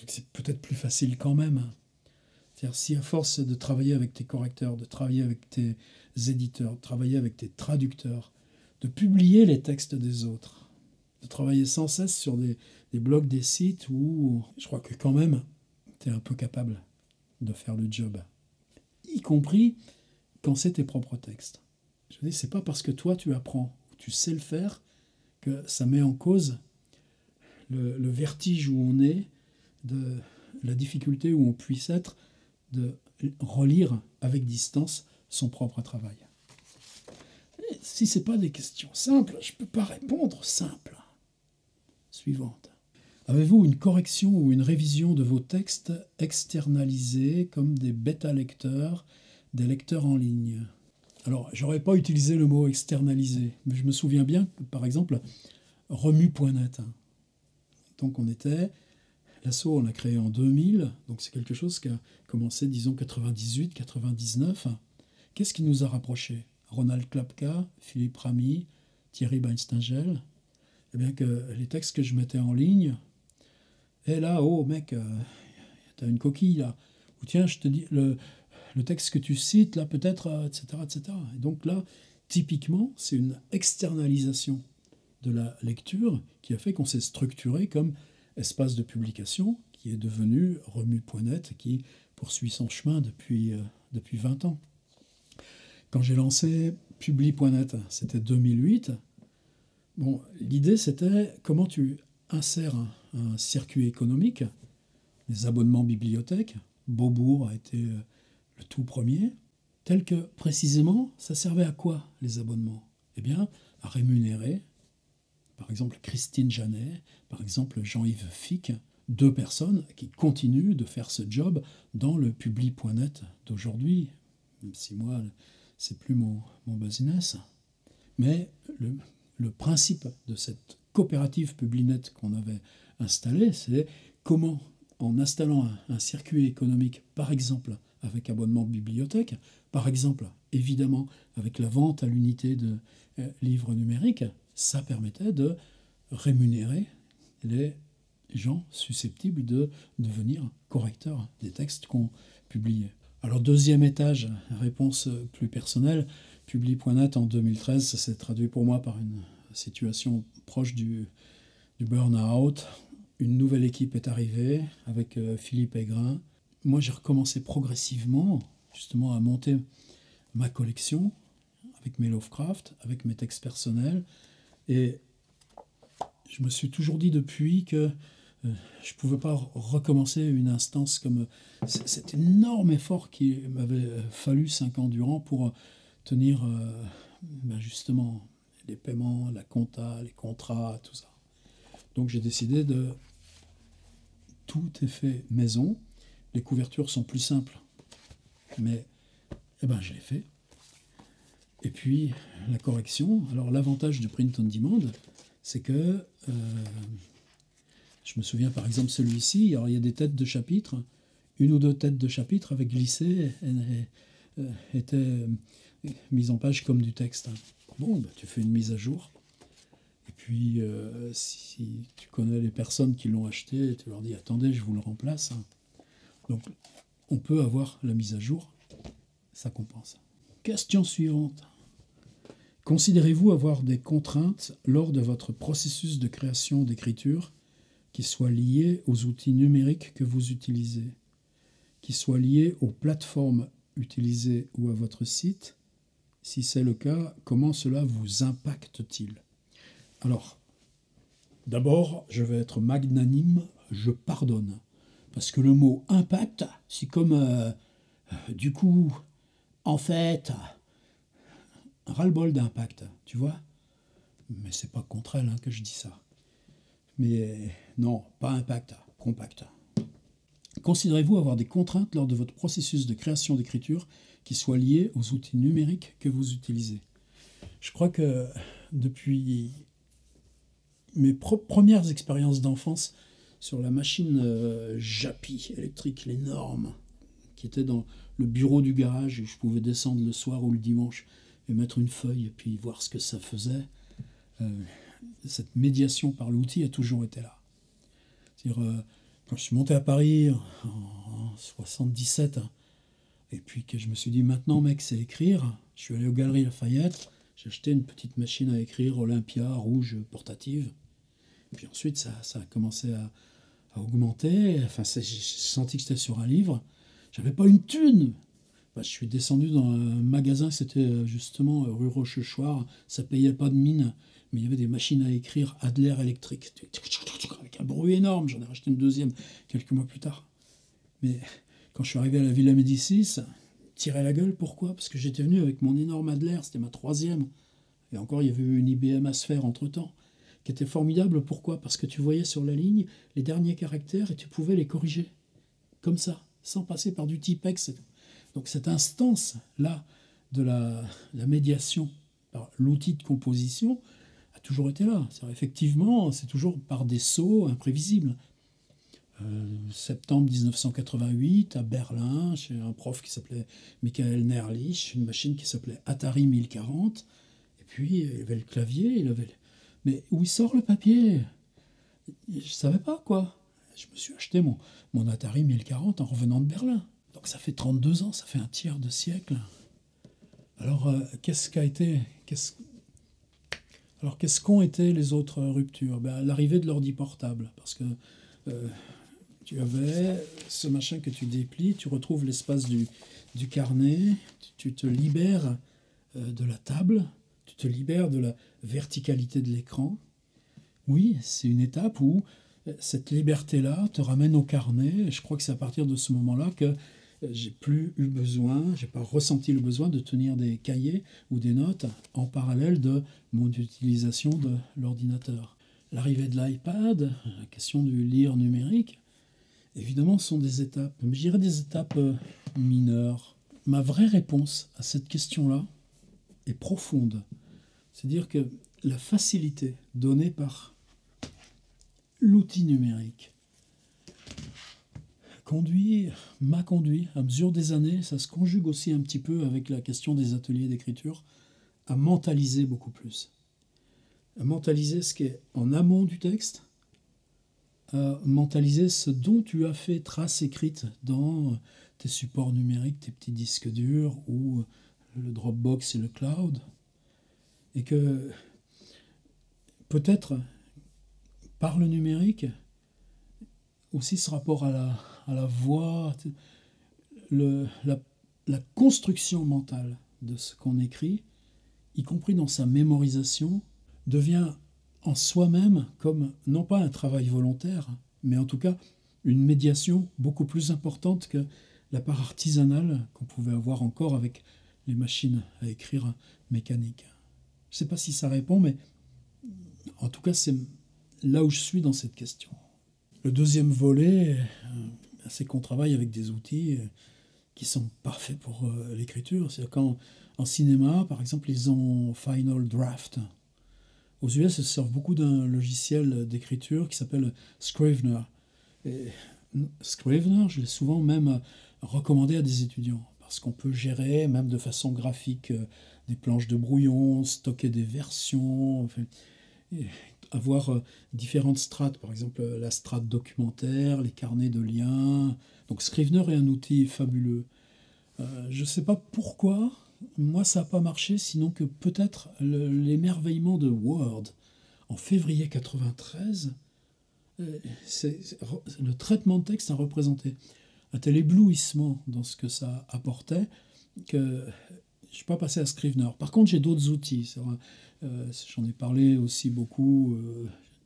c'est peut-être plus facile quand même. C'est-à-dire, si à force de travailler avec tes correcteurs, de travailler avec tes éditeurs, de travailler avec tes traducteurs, de publier les textes des autres, de travailler sans cesse sur des blogs, des sites où je crois que quand même, tu es un peu capable de faire le job, y compris quand c'est tes propres textes. Je dis, c'est pas parce que toi tu apprends, tu sais le faire, que ça met en cause le vertige où on est, de la difficulté où on puisse être, de relire avec distance son propre travail. Et si ce n'est pas des questions simples, je ne peux pas répondre simple. Suivante. Avez-vous une correction ou une révision de vos textes externalisés comme des bêta-lecteurs, des lecteurs en ligne ? Alors, je n'aurais pas utilisé le mot « externalisé », mais je me souviens bien que, par exemple, remue.net. Donc, on était... L'asso, on l'a créé en 2000, donc c'est quelque chose qui a commencé, disons, 98, 99. Qu'est-ce qui nous a rapprochés? Ronald Klapka, Philippe Ramy, Thierry Beinstengel. Eh bien, que les textes que je mettais en ligne... Et là, oh, mec, t'as une coquille, là. Ou tiens, je te dis... Le texte que tu cites, là, peut-être, etc., etc. Et donc là, typiquement, c'est une externalisation de la lecture qui a fait qu'on s'est structuré comme espace de publication, qui est devenu remue.net, qui poursuit son chemin depuis 20 ans. Quand j'ai lancé Publi.net, c'était 2008. Bon, l'idée, c'était comment tu insères un circuit économique, des abonnements bibliothèques. Beaubourg a été... le tout premier, tel que, précisément, ça servait à quoi, les abonnements? Eh bien, à rémunérer, par exemple, Christine Janet, par exemple, Jean-Yves Fick, deux personnes qui continuent de faire ce job dans le Publi.net d'aujourd'hui, même si moi, c'est plus mon business. Mais le principe de cette coopérative Publi.net qu'on avait installée, c'est comment, en installant un circuit économique, par exemple, avec abonnement bibliothèque, par exemple, évidemment, avec la vente à l'unité de livres numériques, ça permettait de rémunérer les gens susceptibles de devenir correcteurs des textes qu'on publiait. Alors, deuxième étage, réponse plus personnelle, Publi.net en 2013, ça s'est traduit pour moi par une situation proche du burn-out. Une nouvelle équipe est arrivée avec Philippe Aigrin. Moi, j'ai recommencé progressivement, justement, à monter ma collection avec mes Lovecraft, avec mes textes personnels. Et je me suis toujours dit depuis que je ne pouvais pas recommencer une instance comme cet énorme effort qu'il m'avait fallu 5 ans durant pour tenir ben justement les paiements, la compta, les contrats, tout ça. Donc j'ai décidé de... Tout est fait maison. Les couvertures sont plus simples. Mais eh ben, je l'ai fait. Et puis la correction. Alors l'avantage du print on demand, c'est que... je me souviens par exemple celui-ci, alors il y a des têtes de chapitre, une ou deux têtes de chapitre avec glissé étaient mises en page comme du texte. Bon, bah, tu fais une mise à jour, et puis si tu connais les personnes qui l'ont acheté, tu leur dis « attendez, je vous le remplace ». Donc on peut avoir la mise à jour, ça compense. Question suivante. Considérez-vous avoir des contraintes lors de votre processus de création d'écriture qui soit lié aux outils numériques que vous utilisez, qui soit lié aux plateformes utilisées ou à votre site? Si c'est le cas, comment cela vous impacte-t-il? Alors, d'abord, je vais être magnanime, je pardonne. Parce que le mot « impact », c'est comme, du coup, en fait, un ras-le-bol d'impact, tu vois? Mais c'est pas contre elle hein, que je dis ça. Mais non, pas impact, compact. Considérez-vous avoir des contraintes lors de votre processus de création d'écriture qui soient liées aux outils numériques que vous utilisez? Je crois que depuis mes premières expériences d'enfance sur la machine Japy électrique, l'énorme, qui était dans le bureau du garage, et je pouvais descendre le soir ou le dimanche et mettre une feuille et puis voir ce que ça faisait... cette médiation par l'outil a toujours été là. C'est-à-dire, quand je suis monté à Paris en 77, et puis que je me suis dit, maintenant, mec, c'est écrire, je suis allé aux Galeries Lafayette, j'ai acheté une petite machine à écrire, Olympia, rouge, portative, et puis ensuite, ça a commencé à augmenter, enfin, j'ai senti que j'étais sur un livre, j'avais pas une thune. Ben, je suis descendu dans un magasin, c'était justement rue Rochechouart, ça payait pas de mine, mais il y avait des machines à écrire Adler électrique, avec un bruit énorme, j'en ai racheté une deuxième quelques mois plus tard. Mais quand je suis arrivé à la Villa Médicis, tirait la gueule, pourquoi? Parce que j'étais venu avec mon énorme Adler, c'était ma troisième, et encore il y avait eu une IBM Asphere entre-temps, qui était formidable, pourquoi? Parce que tu voyais sur la ligne les derniers caractères et tu pouvais les corriger, comme ça, sans passer par du typex. Donc cette instance-là de la médiation par l'outil de composition a toujours été là. Effectivement, c'est toujours par des sauts imprévisibles. Septembre 1988, à Berlin, chez un prof qui s'appelait Michael Nerlich, une machine qui s'appelait Atari 1040. Et puis, il avait le clavier, il avait... Mais où il sort le papier? Je ne savais pas, quoi. Je me suis acheté mon Atari 1040 en revenant de Berlin. Donc ça fait 32 ans, ça fait un tiers de siècle. Alors, qu'est-ce qu'ont été les autres ruptures? Ben, l'arrivée de l'ordi portable, parce que tu avais ce machin que tu déplies, tu retrouves l'espace du carnet, tu te libères de la table, tu te libères de la verticalité de l'écran. Oui, c'est une étape où cette liberté-là te ramène au carnet, et je crois que c'est à partir de ce moment-là que j'ai plus eu besoin, j'ai pas ressenti le besoin de tenir des cahiers ou des notes en parallèle de mon utilisation de l'ordinateur. L'arrivée de l'iPad, la question du lire numérique, évidemment sont des étapes, mais je dirais des étapes mineures. Ma vraie réponse à cette question-là est profonde. C'est-à-dire que la facilité donnée par l'outil numérique m'a conduit, à mesure des années, ça se conjugue aussi un petit peu avec la question des ateliers d'écriture, à mentaliser beaucoup plus. À mentaliser ce qui est en amont du texte, à mentaliser ce dont tu as fait trace écrite dans tes supports numériques, tes petits disques durs, ou le Dropbox et le cloud, et que peut-être, par le numérique, aussi ce rapport à la voix, la construction mentale de ce qu'on écrit, y compris dans sa mémorisation, devient en soi-même comme, non pas un travail volontaire, mais en tout cas une médiation beaucoup plus importante que la part artisanale qu'on pouvait avoir encore avec les machines à écrire mécaniques. Je ne sais pas si ça répond, mais en tout cas, c'est là où je suis dans cette question. Le deuxième volet, c'est qu'on travaille avec des outils qui sont parfaits pour l'écriture. C'est-à-dire qu'en cinéma, par exemple, ils ont Final Draft. Aux US, ils servent beaucoup d'un logiciel d'écriture qui s'appelle Scrivener. Et Scrivener, je l'ai souvent même recommandé à des étudiants, parce qu'on peut gérer, même de façon graphique, des planches de brouillon, stocker des versions, enfin, avoir différentes strates, par exemple la strate documentaire, les carnets de liens. Donc Scrivener est un outil fabuleux. Je ne sais pas pourquoi, moi ça n'a pas marché, sinon que peut-être l'émerveillement de Word en février 1993, le traitement de texte a représenté un tel éblouissement dans ce que ça apportait que je ne suis pas passé à Scrivener. Par contre, j'ai d'autres outils. J'en ai parlé aussi beaucoup,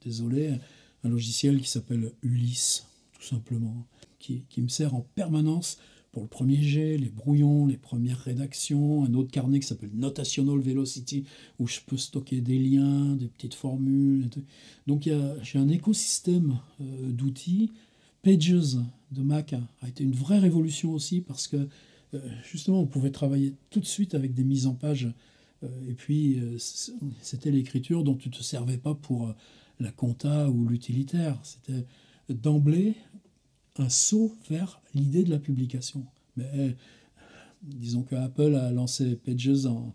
désolé, un logiciel qui s'appelle Ulysse, tout simplement, qui me sert en permanence pour le premier jet, les brouillons, les premières rédactions, un autre carnet qui s'appelle Notational Velocity, où je peux stocker des liens, des petites formules. Donc j'ai un écosystème d'outils. Pages de Mac a été une vraie révolution aussi, parce que justement on pouvait travailler tout de suite avec des mises en page, et puis c'était l'écriture dont tu ne te servais pas pour la compta ou l'utilitaire, c'était d'emblée un saut vers l'idée de la publication. Mais disons que Apple a lancé Pages en,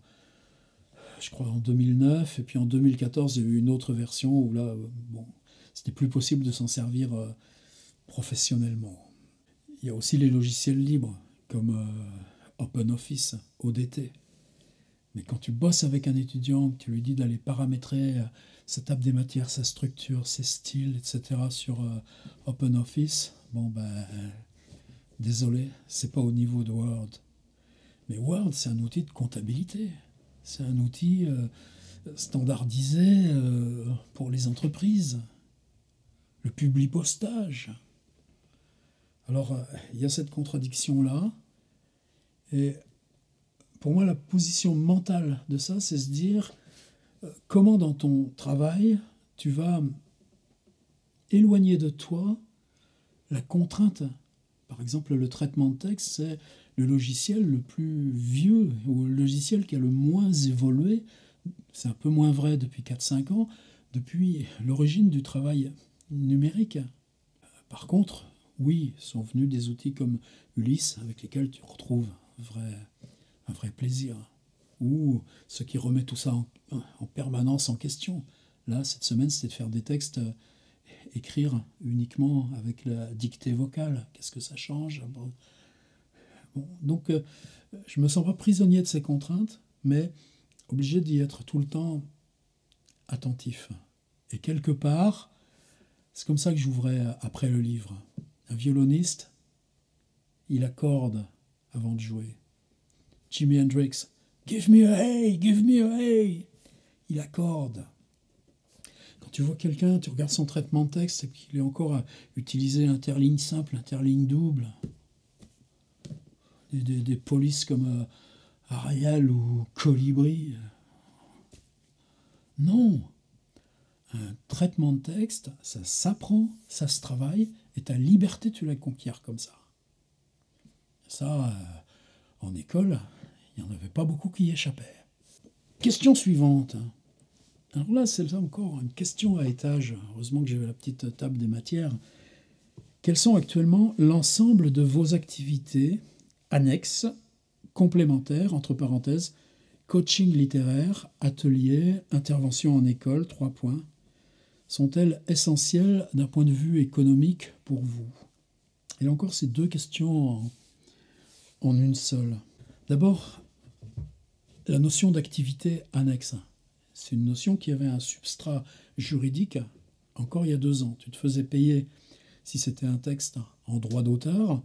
je crois, en 2009, et puis en 2014 il y a eu une autre version où là, bon, c'était plus possible de s'en servir professionnellement. Il y a aussi les logiciels libres comme OpenOffice, ODT. Mais quand tu bosses avec un étudiant, que tu lui dis d'aller paramétrer sa table des matières, sa structure, ses styles, etc. sur OpenOffice, bon ben, désolé, c'est pas au niveau de Word. Mais Word, c'est un outil de comptabilité. C'est un outil standardisé pour les entreprises. Le publipostage. Alors, il y a cette contradiction-là. Et pour moi, la position mentale de ça, c'est se dire comment dans ton travail, tu vas éloigner de toi la contrainte. Par exemple, le traitement de texte, c'est le logiciel le plus vieux ou le logiciel qui a le moins évolué. C'est un peu moins vrai depuis 4-5 ans, depuis l'origine du travail numérique. Par contre, oui, sont venus des outils comme Ulysse, avec lesquels tu retrouves un vrai plaisir. Ou ce qui remet tout ça en permanence en question. Là, cette semaine, c'était de faire des textes, écrire uniquement avec la dictée vocale. Qu'est-ce que ça change? Bon, donc, je ne me sens pas prisonnier de ces contraintes, mais obligé d'y être tout le temps attentif. Et quelque part, c'est comme ça que j'ouvrais après le livre. Un violoniste, il accorde avant de jouer. Jimi Hendrix, « Give me a hey, give me a hey !» Il accorde. Quand tu vois quelqu'un, tu regardes son traitement de texte et qu'il est encore à utiliser interligne simple, interligne double. Des polices comme Arial ou Colibri. Non! Un traitement de texte, ça s'apprend, ça se travaille, et ta liberté, tu la conquiers comme ça. Ça, en école, il n'y en avait pas beaucoup qui y échappaient. Question suivante. Alors là, c'est là encore une question à étage. Heureusement que j'avais la petite table des matières. Quelles sont actuellement l'ensemble de vos activités annexes, complémentaires, entre parenthèses, coaching littéraire, atelier, intervention en école, 3 points. Sont-elles essentielles d'un point de vue économique pour vous? Et encore ces deux questions en une seule. D'abord, la notion d'activité annexe. C'est une notion qui avait un substrat juridique encore il y a 2 ans. Tu te faisais payer si c'était un texte en droit d'auteur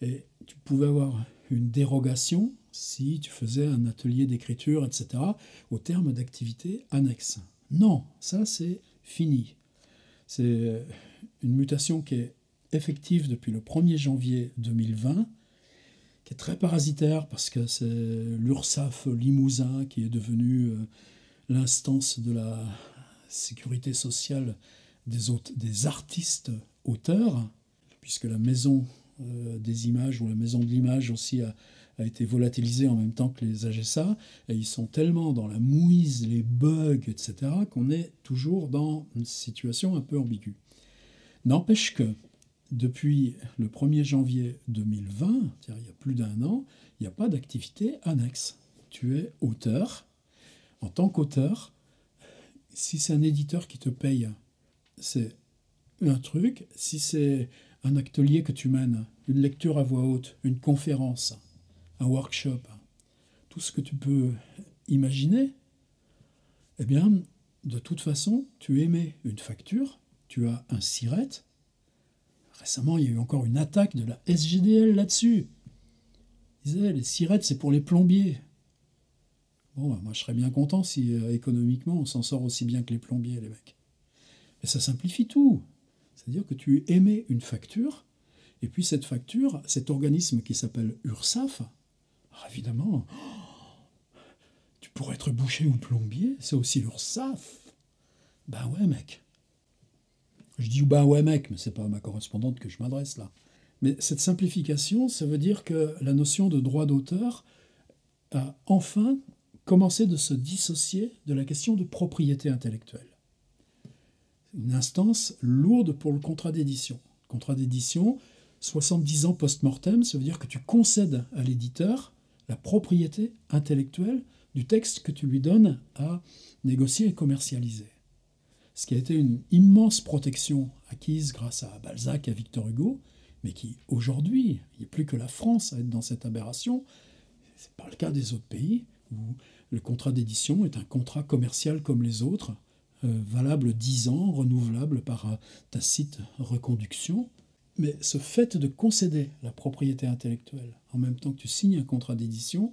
et tu pouvais avoir une dérogation si tu faisais un atelier d'écriture, etc., au terme d'activité annexe. Non, ça c'est fini. C'est une mutation qui est effective depuis le 1er janvier 2020, qui est très parasitaire parce que c'est l'URSSAF Limousin qui est devenue l'instance de la sécurité sociale des artistes auteurs, puisque la maison des images ou la maison de l'image aussi a été volatilisée en même temps que les AGSA, et ils sont tellement dans la mouise, les bugs, etc., qu'on est toujours dans une situation un peu ambiguë. N'empêche que, depuis le 1er janvier 2020, il y a plus d'un an, il n'y a pas d'activité annexe. Tu es auteur. En tant qu'auteur, si c'est un éditeur qui te paye, c'est un truc. Si c'est un atelier que tu mènes, une lecture à voix haute, une conférence, un workshop, tout ce que tu peux imaginer, eh bien, de toute façon, tu émets une facture, tu as un SIRET. Récemment, il y a eu encore une attaque de la SGDL là-dessus. Ils disaient, les SIRET, c'est pour les plombiers. Bon, ben, moi, je serais bien content si, économiquement, on s'en sort aussi bien que les plombiers, les mecs. Mais ça simplifie tout. C'est-à-dire que tu émets une facture, et puis cette facture, cet organisme qui s'appelle URSSAF, évidemment, oh, tu pourrais être boucher ou plombier, c'est aussi l'URSSAF. Ben ouais, mec. Je dis « ben ouais, mec », mais c'est pas à ma correspondante que je m'adresse, là. Mais cette simplification, ça veut dire que la notion de droit d'auteur a enfin commencé de se dissocier de la question de propriété intellectuelle. Une instance lourde pour le contrat d'édition. Contrat d'édition, 70 ans post-mortem, ça veut dire que tu concèdes à l'éditeur la propriété intellectuelle du texte que tu lui donnes à négocier et commercialiser. Ce qui a été une immense protection acquise grâce à Balzac et à Victor Hugo, mais qui, aujourd'hui, il n'y a plus que la France à être dans cette aberration. Ce n'est pas le cas des autres pays, où le contrat d'édition est un contrat commercial comme les autres, valable 10 ans, renouvelable par tacite reconduction. Mais ce fait de concéder la propriété intellectuelle en même temps que tu signes un contrat d'édition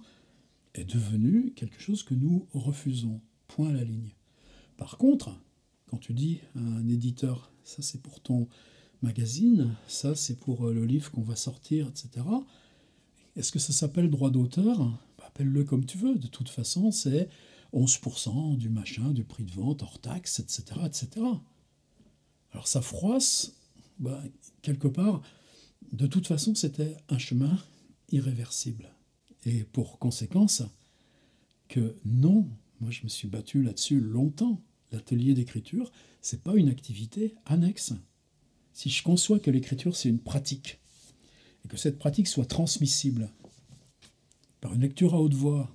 est devenu quelque chose que nous refusons, point à la ligne. Par contre, quand tu dis à un éditeur, ça c'est pour ton magazine, ça c'est pour le livre qu'on va sortir, etc. Est-ce que ça s'appelle droit d'auteur? Ben, appelle-le comme tu veux. De toute façon, c'est 11% du machin, du prix de vente, hors taxe, etc., etc. Alors ça froisse, ben, quelque part. De toute façon, c'était un chemin irréversible. Et pour conséquence, que non, moi je me suis battu là-dessus longtemps. L'atelier d'écriture, ce n'est pas une activité annexe. Si je conçois que l'écriture, c'est une pratique, et que cette pratique soit transmissible par une lecture à haute voix,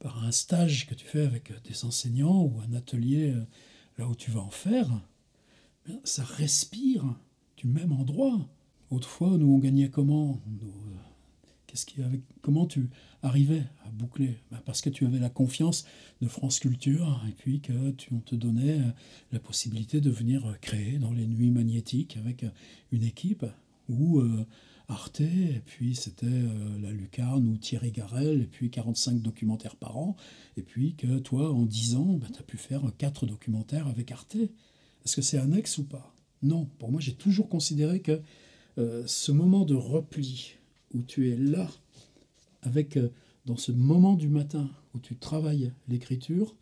par un stage que tu fais avec des enseignants ou un atelier là où tu vas en faire, ça respire du même endroit. Autrefois, nous, on gagnait comment? Comment tu arrivais à boucler? Parce que tu avais la confiance de France Culture et puis qu'on te donnait la possibilité de venir créer dans les nuits magnétiques avec une équipe ou Arte, et puis c'était la Lucarne ou Thierry Garel, et puis 45 documentaires par an, et puis que toi, en 10 ans, tu as pu faire 4 documentaires avec Arte. Est-ce que c'est annexe ou pas? Non, pour moi, j'ai toujours considéré que ce moment de repli, où tu es là, avec dans ce moment du matin où tu travailles l'écriture,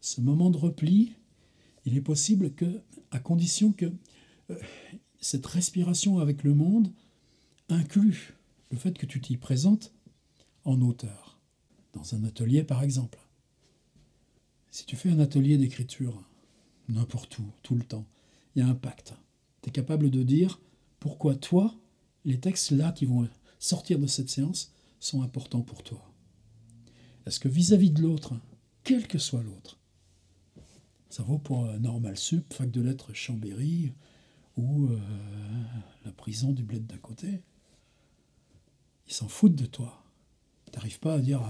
ce moment de repli, il est possible que, à condition que cette respiration avec le monde inclue le fait que tu t'y présentes en auteur, dans un atelier par exemple. Si tu fais un atelier d'écriture, n'importe où, tout le temps, il y a un pacte. Tu es capable de dire pourquoi toi, les textes là qui vont sortir de cette séance sont importants pour toi. Est-ce que vis-à-vis de l'autre, quel que soit l'autre, ça vaut pour Normal Sup, Fac de Lettres Chambéry ou la prison du bled d'à côté, ils s'en foutent de toi. Tu n'arrives pas à dire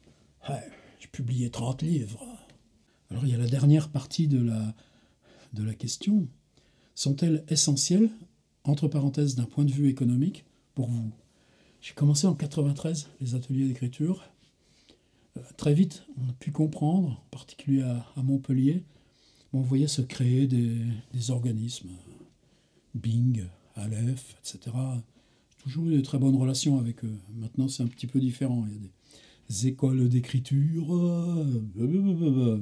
« Hey, j'ai publié 30 livres ». Alors il y a la dernière partie de la question. Sont-elles essentielles, entre parenthèses, d'un point de vue économique, pour vous? J'ai commencé en 1993 les ateliers d'écriture. Très vite, on a pu comprendre, en particulier à Montpellier, on voyait se créer des organismes. Bing, Aleph, etc. J'ai toujours eu de très bonnes relations avec eux. Maintenant, c'est un petit peu différent. Il y a des écoles d'écriture, les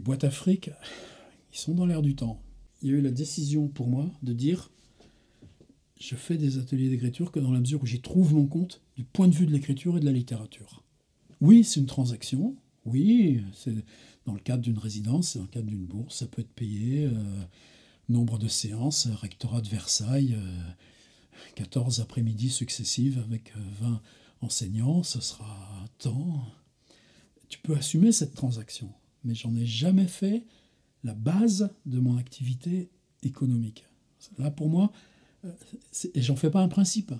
boîtes à fric, ils sont dans l'air du temps. Il y a eu la décision pour moi de dire je fais des ateliers d'écriture que dans la mesure où j'y trouve mon compte du point de vue de l'écriture et de la littérature. Oui, c'est une transaction. Oui, c'est dans le cadre d'une résidence, c'est dans le cadre d'une bourse, ça peut être payé. Nombre de séances, rectorat de Versailles, 14 après-midi successives avec 20 enseignants, ce sera tant. Tu peux assumer cette transaction, mais j'en ai jamais fait la base de mon activité économique. Là, pour moi, et j'en fais pas un principe,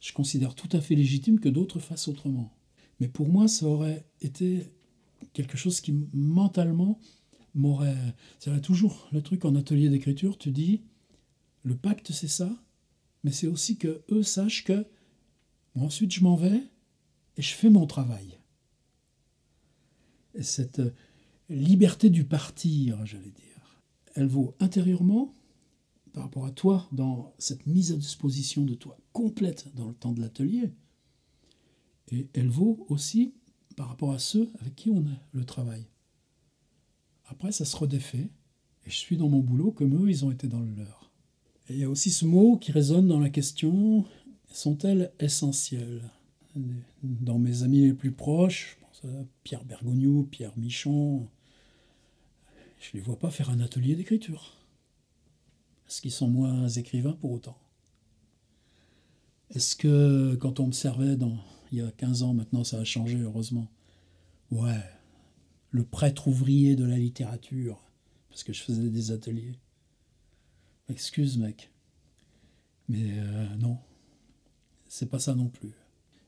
je considère tout à fait légitime que d'autres fassent autrement. Mais pour moi, ça aurait été quelque chose qui, mentalement, m'aurait... Ça va toujours le truc en atelier d'écriture, tu dis, le pacte, c'est ça, mais c'est aussi que eux sachent que moi, ensuite, je m'en vais et je fais mon travail. Et cette liberté du partir, j'allais dire, elle vaut intérieurement, par rapport à toi, dans cette mise à disposition de toi complète dans le temps de l'atelier, et elle vaut aussi par rapport à ceux avec qui on a le travail. Après, ça se redéfait, et je suis dans mon boulot comme eux, ils ont été dans le leur. Et il y a aussi ce mot qui résonne dans la question, sont-elles essentielles? Dans mes amis les plus proches, je pense à Pierre Bergogneau, Pierre Michon, je ne les vois pas faire un atelier d'écriture. Est-ce qu'ils sont moins écrivains pour autant? Est-ce que quand on me servait dans... Il y a 15 ans, maintenant ça a changé, heureusement. Ouais, le prêtre ouvrier de la littérature, parce que je faisais des ateliers. Excuse, mec. Mais non, c'est pas ça non plus.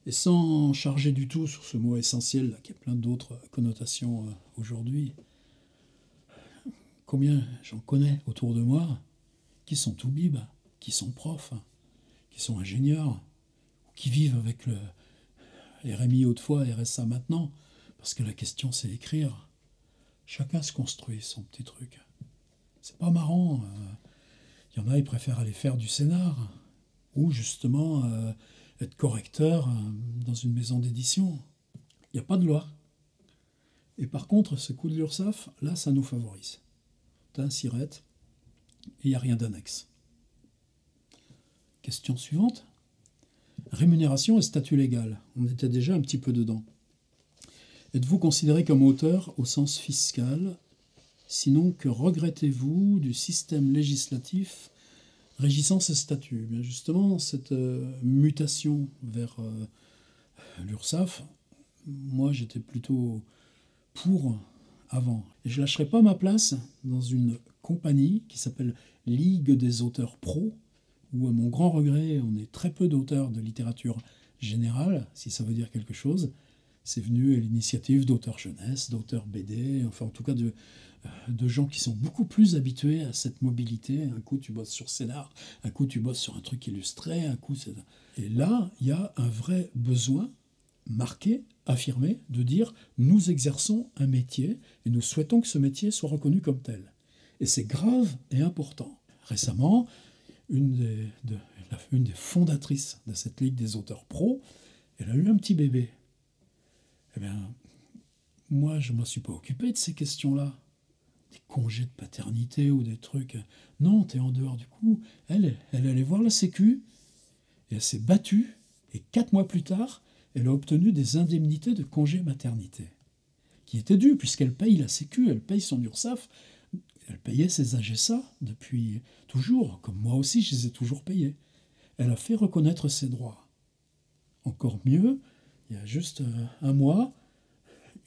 Et sans charger du tout sur ce mot essentiel, là, qui a plein d'autres connotations aujourd'hui, combien j'en connais autour de moi qui sont toubibs, qui sont profs, qui sont ingénieurs, qui vivent avec le... RMI autrefois, RSA maintenant, parce que la question c'est écrire. Chacun se construit son petit truc. C'est pas marrant. Il y en a, ils préfèrent aller faire du scénar, ou justement être correcteur dans une maison d'édition. Il n'y a pas de loi. Et par contre, ce coup de l'URSSAF, là, ça nous favorise. T'as un SIRET, et il n'y a rien d'annexe. Question suivante. Rémunération et statut légal. On était déjà un petit peu dedans. Êtes-vous considéré comme auteur au sens fiscal? Sinon, que regrettez-vous du système législatif régissant ce statut? Bien justement, cette mutation vers l'URSSAF, moi j'étais plutôt pour avant. Et je ne lâcherai pas ma place dans une compagnie qui s'appelle Ligue des auteurs pro, où à mon grand regret, on est très peu d'auteurs de littérature générale, si ça veut dire quelque chose. C'est venu à l'initiative d'auteurs jeunesse, d'auteurs BD, enfin en tout cas de gens qui sont beaucoup plus habitués à cette mobilité. Un coup tu bosses sur scénar, un coup tu bosses sur un truc illustré, un coup... Et là, il y a un vrai besoin marqué, affirmé, de dire nous exerçons un métier et nous souhaitons que ce métier soit reconnu comme tel. Et c'est grave et important. Récemment, une des fondatrices de cette Ligue des auteurs pro, elle a eu un petit bébé. Eh bien, moi, je ne m'en suis pas occupé de ces questions-là. Des congés de paternité ou des trucs. Non, tu es en dehors du coup. Elle allait voir la Sécu, et elle s'est battue, et 4 mois plus tard, elle a obtenu des indemnités de congés maternité, qui étaient dues, puisqu'elle paye la Sécu, elle paye son URSSAF, elle payait ses AGSA depuis toujours, comme moi aussi, je les ai toujours payés. Elle a fait reconnaître ses droits. Encore mieux, il y a juste un mois,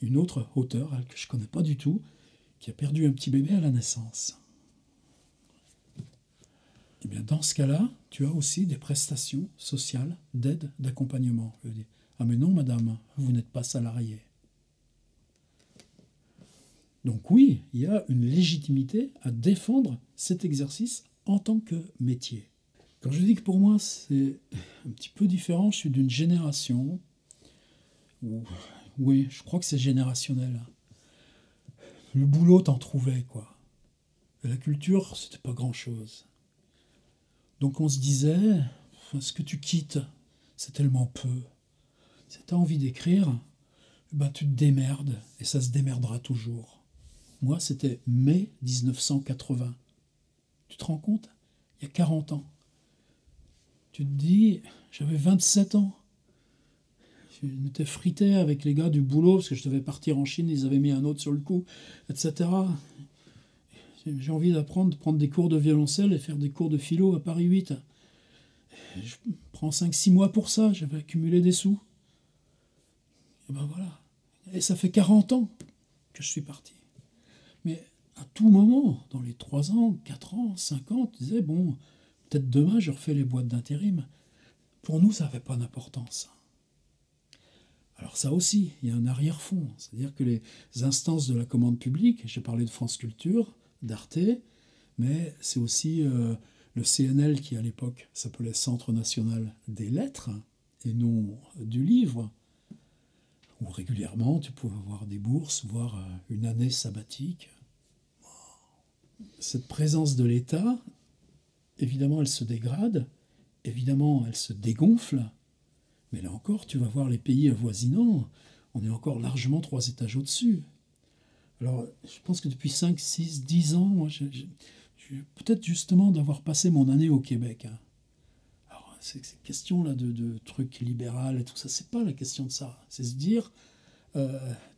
une autre auteure, elle, que je ne connais pas du tout, qui a perdu un petit bébé à la naissance. Et bien, dans ce cas-là, tu as aussi des prestations sociales, d'aide, d'accompagnement. Je dis, ah mais non, madame, vous n'êtes pas salariée. Donc oui, il y a une légitimité à défendre cet exercice en tant que métier. Quand je dis que pour moi c'est un petit peu différent, je suis d'une génération où, oui, je crois que c'est générationnel. Le boulot t'en trouvait, quoi. La culture, c'était pas grand-chose. Donc on se disait, ce que tu quittes, c'est tellement peu. Si tu as envie d'écrire, ben tu te démerdes, et ça se démerdera toujours. Moi, c'était mai 1980. Tu te rends compte? Il y a 40 ans. Tu te dis, j'avais 27 ans. Je m'étais frité avec les gars du boulot, parce que je devais partir en Chine, ils avaient mis un autre sur le coup, etc. J'ai envie d'apprendre, de prendre des cours de violoncelle et faire des cours de philo à Paris 8. Je prends 5-6 mois pour ça, j'avais accumulé des sous. Et ben voilà. Et ça fait 40 ans que je suis parti. Mais à tout moment, dans les 3 ans, 4 ans, 5 ans, tu disais, bon, peut-être demain je refais les boîtes d'intérim. Pour nous, ça n'avait pas d'importance. Alors ça aussi, il y a un arrière-fond. C'est-à-dire que les instances de la commande publique, j'ai parlé de France Culture, d'Arte, mais c'est aussi le CNL qui, à l'époque, s'appelait Centre National des Lettres, et non du livre, où régulièrement, tu pouvais avoir des bourses, voire une année sabbatique. Cette présence de l'État, évidemment, elle se dégrade, évidemment, elle se dégonfle, mais là encore, tu vas voir les pays avoisinants, on est encore largement 3 étages au-dessus. Alors, je pense que depuis 5, 6, 10 ans, moi, peut-être justement d'avoir passé mon année au Québec. Hein. Alors, cette question-là de trucs libéral et tout ça, c'est pas la question de ça. C'est se dire,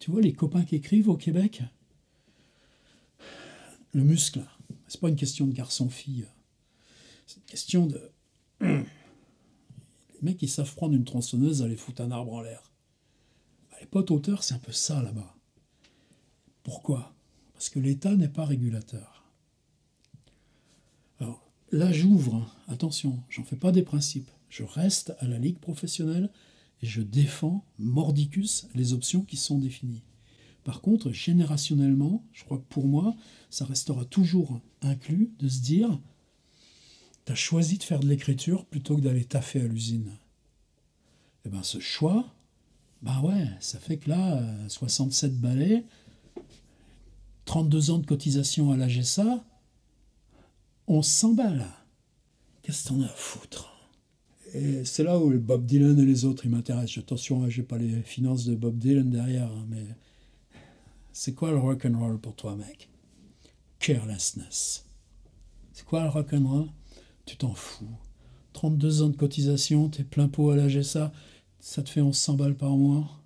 tu vois, les copains qui écrivent au Québec, le muscle, c'est pas une question de garçon-fille. C'est une question de... Les mecs, ils savent prendre une tronçonneuse, aller foutre un arbre en l'air. Ben, les potes auteurs, c'est un peu ça, là-bas. Pourquoi? Parce que l'État n'est pas régulateur. Alors, là, j'ouvre, hein. Attention, j'en fais pas des principes. Je reste à la ligue professionnelle et je défends, mordicus, les options qui sont définies. Par contre, générationnellement, je crois que pour moi, ça restera toujours inclus de se dire « t'as choisi de faire de l'écriture plutôt que d'aller taffer à l'usine ». Eh bien, ce choix, ben ouais, ça fait que là, 67 balais, 32 ans de cotisation à la GSA, on s'emballe. Qu'est-ce qu'on a à foutre? Et c'est là où Bob Dylan et les autres, ils m'intéressent. Attention, j'ai pas les finances de Bob Dylan derrière, mais c'est quoi le rock'n'roll pour toi, mec? Carelessness. C'est quoi le rock'n'roll? Tu t'en fous. 32 ans de cotisation, t'es plein pot à la GSA, ça te fait 1100 balles par mois.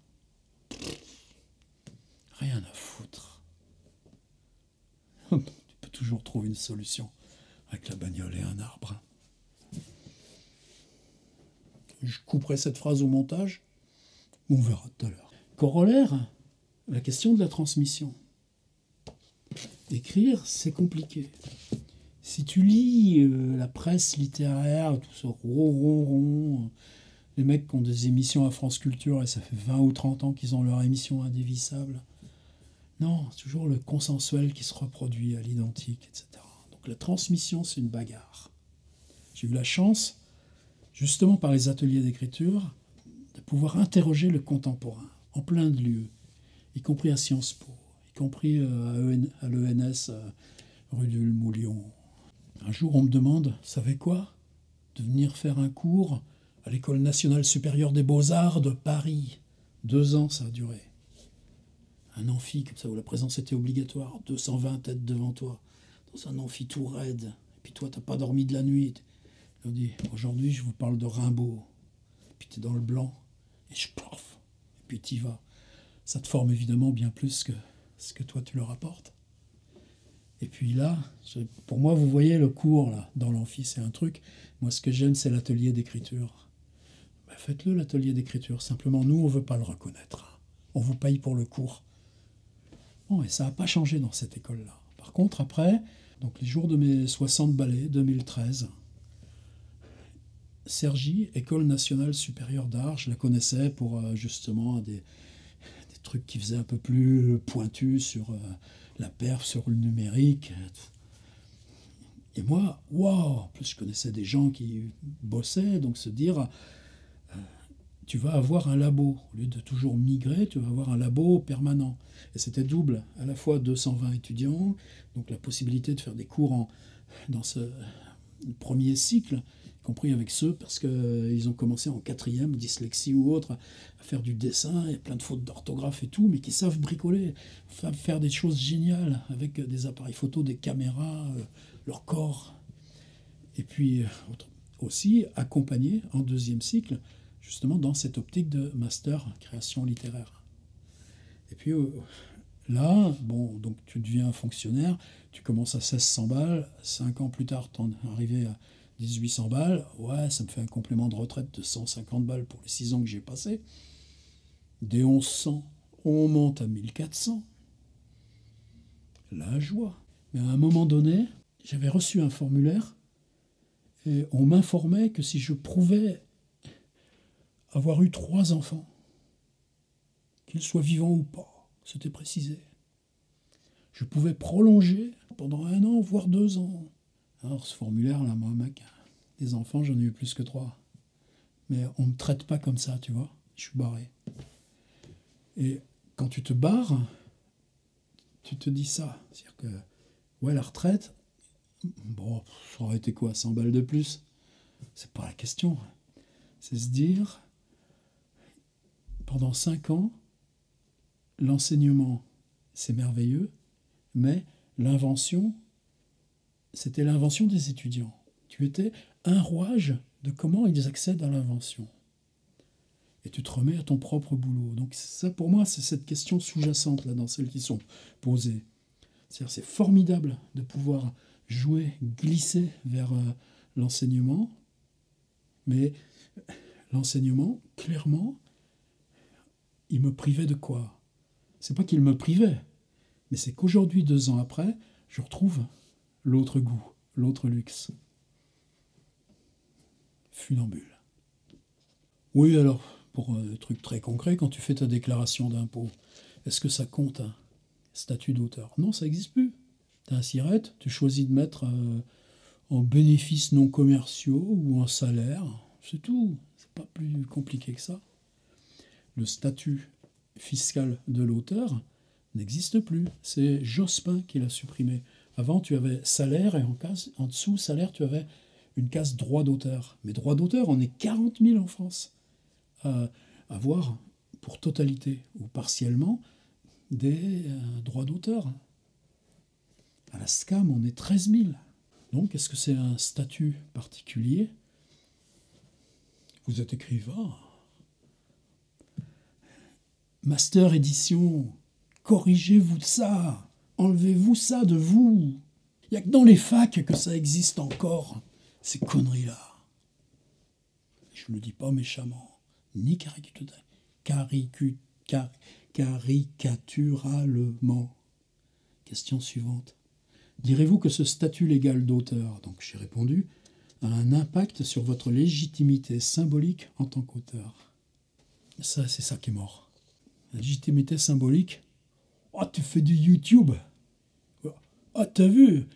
Rien à foutre. Tu peux toujours trouver une solution avec la bagnole et un arbre. Je couperai cette phrase au montage. On verra tout à l'heure. Corollaire, la question de la transmission. Écrire, c'est compliqué. Si tu lis la presse littéraire, tout ce ron, les mecs qui ont des émissions à France Culture, et ça fait 20 ou 30 ans qu'ils ont leur émission indévissable. Non, c'est toujours le consensuel qui se reproduit à l'identique, etc. Donc la transmission, c'est une bagarre. J'ai eu la chance, justement par les ateliers d'écriture, de pouvoir interroger le contemporain, en plein de lieux, y compris à Sciences Po, y compris à l'ENS, rue du Moulin. Un jour, on me demande, « Savez quoi? De venir faire un cours à l'École nationale supérieure des beaux-arts de Paris. 2 ans, ça a duré. » Un amphi, comme ça, où la présence était obligatoire, 220 têtes devant toi, dans un amphi tout raide, et puis toi, t'as pas dormi de la nuit. On dit, aujourd'hui, je vous parle de Rimbaud. Et puis t'es dans le blanc, et je plof, et puis t'y vas. Ça te forme évidemment bien plus que ce que toi, tu leur apportes. Et puis là, pour moi, vous voyez le cours, là, dans l'amphi, c'est un truc. Moi, ce que j'aime, c'est l'atelier d'écriture. Ben, faites-le, l'atelier d'écriture. Simplement, nous, on veut pas le reconnaître. On vous paye pour le cours. Bon, et ça n'a pas changé dans cette école-là. Par contre, après, donc les jours de mes 60 ballets, 2013, Cergy, École nationale supérieure d'art, je la connaissais pour justement des trucs qui faisaient un peu plus pointus sur la perf, sur le numérique. Et moi, waouh! En plus, je connaissais des gens qui bossaient, donc se dire... tu vas avoir un labo. Au lieu de toujours migrer, tu vas avoir un labo permanent. Et c'était double, à la fois 220 étudiants, donc la possibilité de faire des cours dans premier cycle, y compris avec ceux, parce qu'ils ont commencé en quatrième, dyslexie ou autre, à faire du dessin, et plein de fautes d'orthographe et tout, mais qui savent bricoler, savent faire des choses géniales avec des appareils photo, des caméras, leur corps. Et puis aussi accompagné en deuxième cycle, justement dans cette optique de master création littéraire. Et puis là, bon, donc tu deviens fonctionnaire, tu commences à 1600 balles, 5 ans plus tard, tu en es arrivé à 1800 balles, ouais, ça me fait un complément de retraite de 150 balles pour les 6 ans que j'ai passé. Des 1100, on monte à 1400. La joie. Mais à un moment donné, j'avais reçu un formulaire et on m'informait que si je prouvais avoir eu 3 enfants, qu'ils soient vivants ou pas, c'était précisé, je pouvais prolonger pendant 1 an, voire 2 ans. Alors ce formulaire-là, moi, mec, des enfants, j'en ai eu plus que 3. Mais on ne me traite pas comme ça, tu vois. Je suis barré. Et quand tu te barres, tu te dis ça. C'est-à-dire que, ouais, la retraite, bon, ça aurait été quoi, 100 balles de plus? C'est pas la question. C'est se dire, pendant 5 ans, l'enseignement, c'est merveilleux, mais l'invention, c'était l'invention des étudiants. Tu étais un rouage de comment ils accèdent à l'invention. Et tu te remets à ton propre boulot. Donc ça, pour moi, c'est cette question sous-jacente, là, dans celles qui sont posées. C'est-à-dire, c'est formidable de pouvoir jouer, glisser vers l'enseignement, mais l'enseignement, clairement, il me privait de quoi? C'est pas qu'il me privait, mais c'est qu'aujourd'hui, 2 ans après, je retrouve l'autre goût, l'autre luxe. Funambule. Oui, alors, pour un truc très concret, quand tu fais ta déclaration d'impôt, est-ce que ça compte un statut d'auteur? Non, ça n'existe plus. Tu as un SIRET, tu choisis de mettre en bénéfices non commerciaux ou en salaire, c'est tout. C'est pas plus compliqué que ça. Le statut fiscal de l'auteur n'existe plus. C'est Jospin qui l'a supprimé. Avant, tu avais salaire et en dessous, salaire, tu avais une case droit d'auteur. Mais droit d'auteur, on est 40 000 en France à avoir pour totalité ou partiellement des droits d'auteur. À la SCAM, on est 13 000. Donc, est-ce que c'est un statut particulier? Vous êtes écrivain. Master Édition, corrigez-vous de ça. Enlevez-vous ça de vous. Il n'y a que dans les facs que ça existe encore, ces conneries-là. Je ne le dis pas méchamment, ni caricaturalement. Question suivante. Direz-vous que ce statut légal d'auteur, donc j'ai répondu, a un impact sur votre légitimité symbolique en tant qu'auteur? Ça, c'est ça qui est mort. La légitimité symbolique. « Ah, tu fais du YouTube !»« Ah, t'as vu,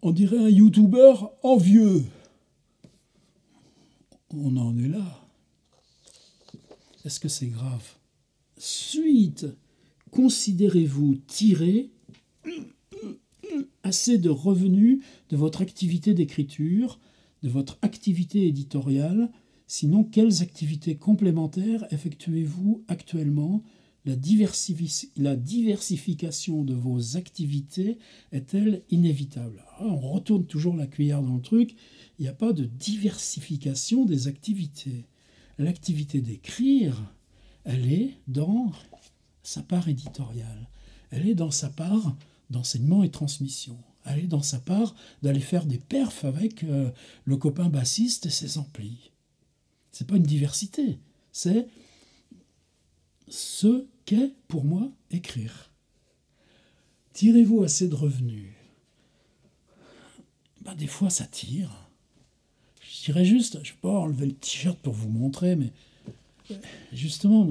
on dirait un YouTuber envieux !» On en est là. Est-ce que c'est grave? Suite, considérez-vous tirer assez de revenus de votre activité d'écriture, de votre activité éditoriale, sinon quelles activités complémentaires effectuez-vous actuellement? La diversification de vos activités est-elle inévitable? On retourne toujours la cuillère dans le truc. Il n'y a pas de diversification des activités. L'activité d'écrire, elle est dans sa part éditoriale. Elle est dans sa part d'enseignement et transmission. Elle est dans sa part d'aller faire des perfs avec le copain bassiste et ses amplis. Ce n'est pas une diversité, c'est ce qu'est, pour moi, écrire. Tirez-vous assez de revenus? Ben, des fois, ça tire. Je dirais juste, je ne vais pas enlever le t-shirt pour vous montrer, mais justement,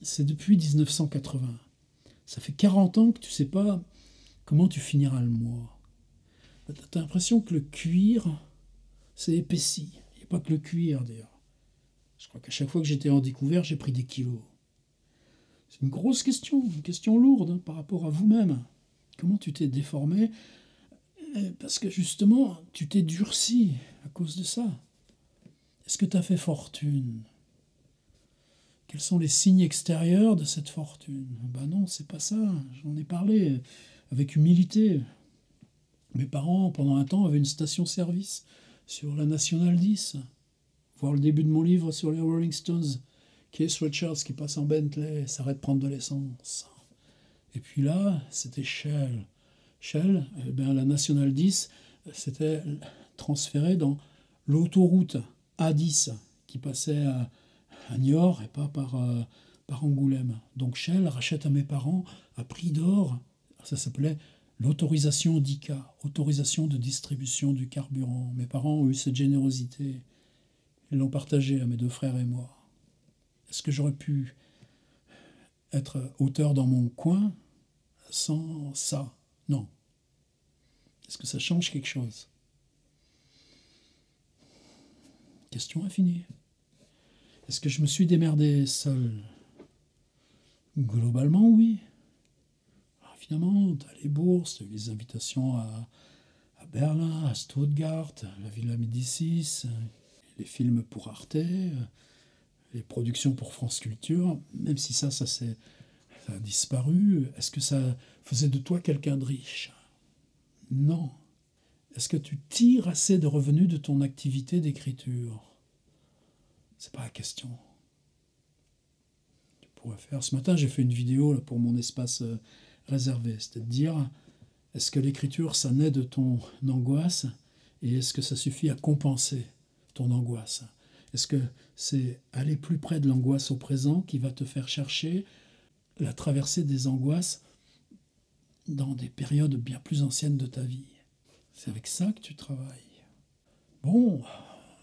c'est depuis 1980. Ça fait 40 ans que tu ne sais pas comment tu finiras le mois. Tu as l'impression que le cuir s'est épaissi. Il n'y a pas que le cuir, d'ailleurs. Je crois qu'à chaque fois que j'étais en découvert, j'ai pris des kilos. C'est une grosse question lourde hein, par rapport à vous-même. Comment tu t'es déformé parce que justement, tu t'es durci à cause de ça. Est-ce que tu as fait fortune? Quels sont les signes extérieurs de cette fortune? Ben non, c'est pas ça. J'en ai parlé avec humilité. Mes parents, pendant un temps, avaient une station-service sur la Nationale 10. Voir le début de mon livre sur les Rolling Stones. Keith Richards qui passe en Bentley, s'arrête de prendre de l'essence. Et puis là, c'était Shell. Shell, eh ben, la Nationale 10, c'était transféré dans l'autoroute A10 qui passait à Niort et pas par Angoulême. Donc Shell rachète à mes parents à prix d'or, ça s'appelait l'autorisation d'ICA, autorisation de distribution du carburant. Mes parents ont eu cette générosité, ils l'ont partagée à mes deux frères et moi. Est-ce que j'aurais pu être auteur dans mon coin sans ça? Non. Est-ce que ça change quelque chose? Question infinie. Est-ce que je me suis démerdé seul? Globalement, oui. Alors, finalement, tu as les bourses, tu as eu les invitations à Berlin, à Stuttgart, la Villa Médicis, les films pour Arte, les productions pour France Culture, même si ça a disparu. Est-ce que ça faisait de toi quelqu'un de riche? Non. Est-ce que tu tires assez de revenus de ton activité d'écriture? C'est pas la question. Tu pourrais faire... Ce matin, j'ai fait une vidéo là, pour mon espace réservé. C'était de dire, est-ce que l'écriture, ça naît de ton angoisse? Et est-ce que ça suffit à compenser ton angoisse? Est-ce que c'est aller plus près de l'angoisse au présent qui va te faire chercher la traversée des angoisses dans des périodes bien plus anciennes de ta vie? C'est avec ça que tu travailles. Bon,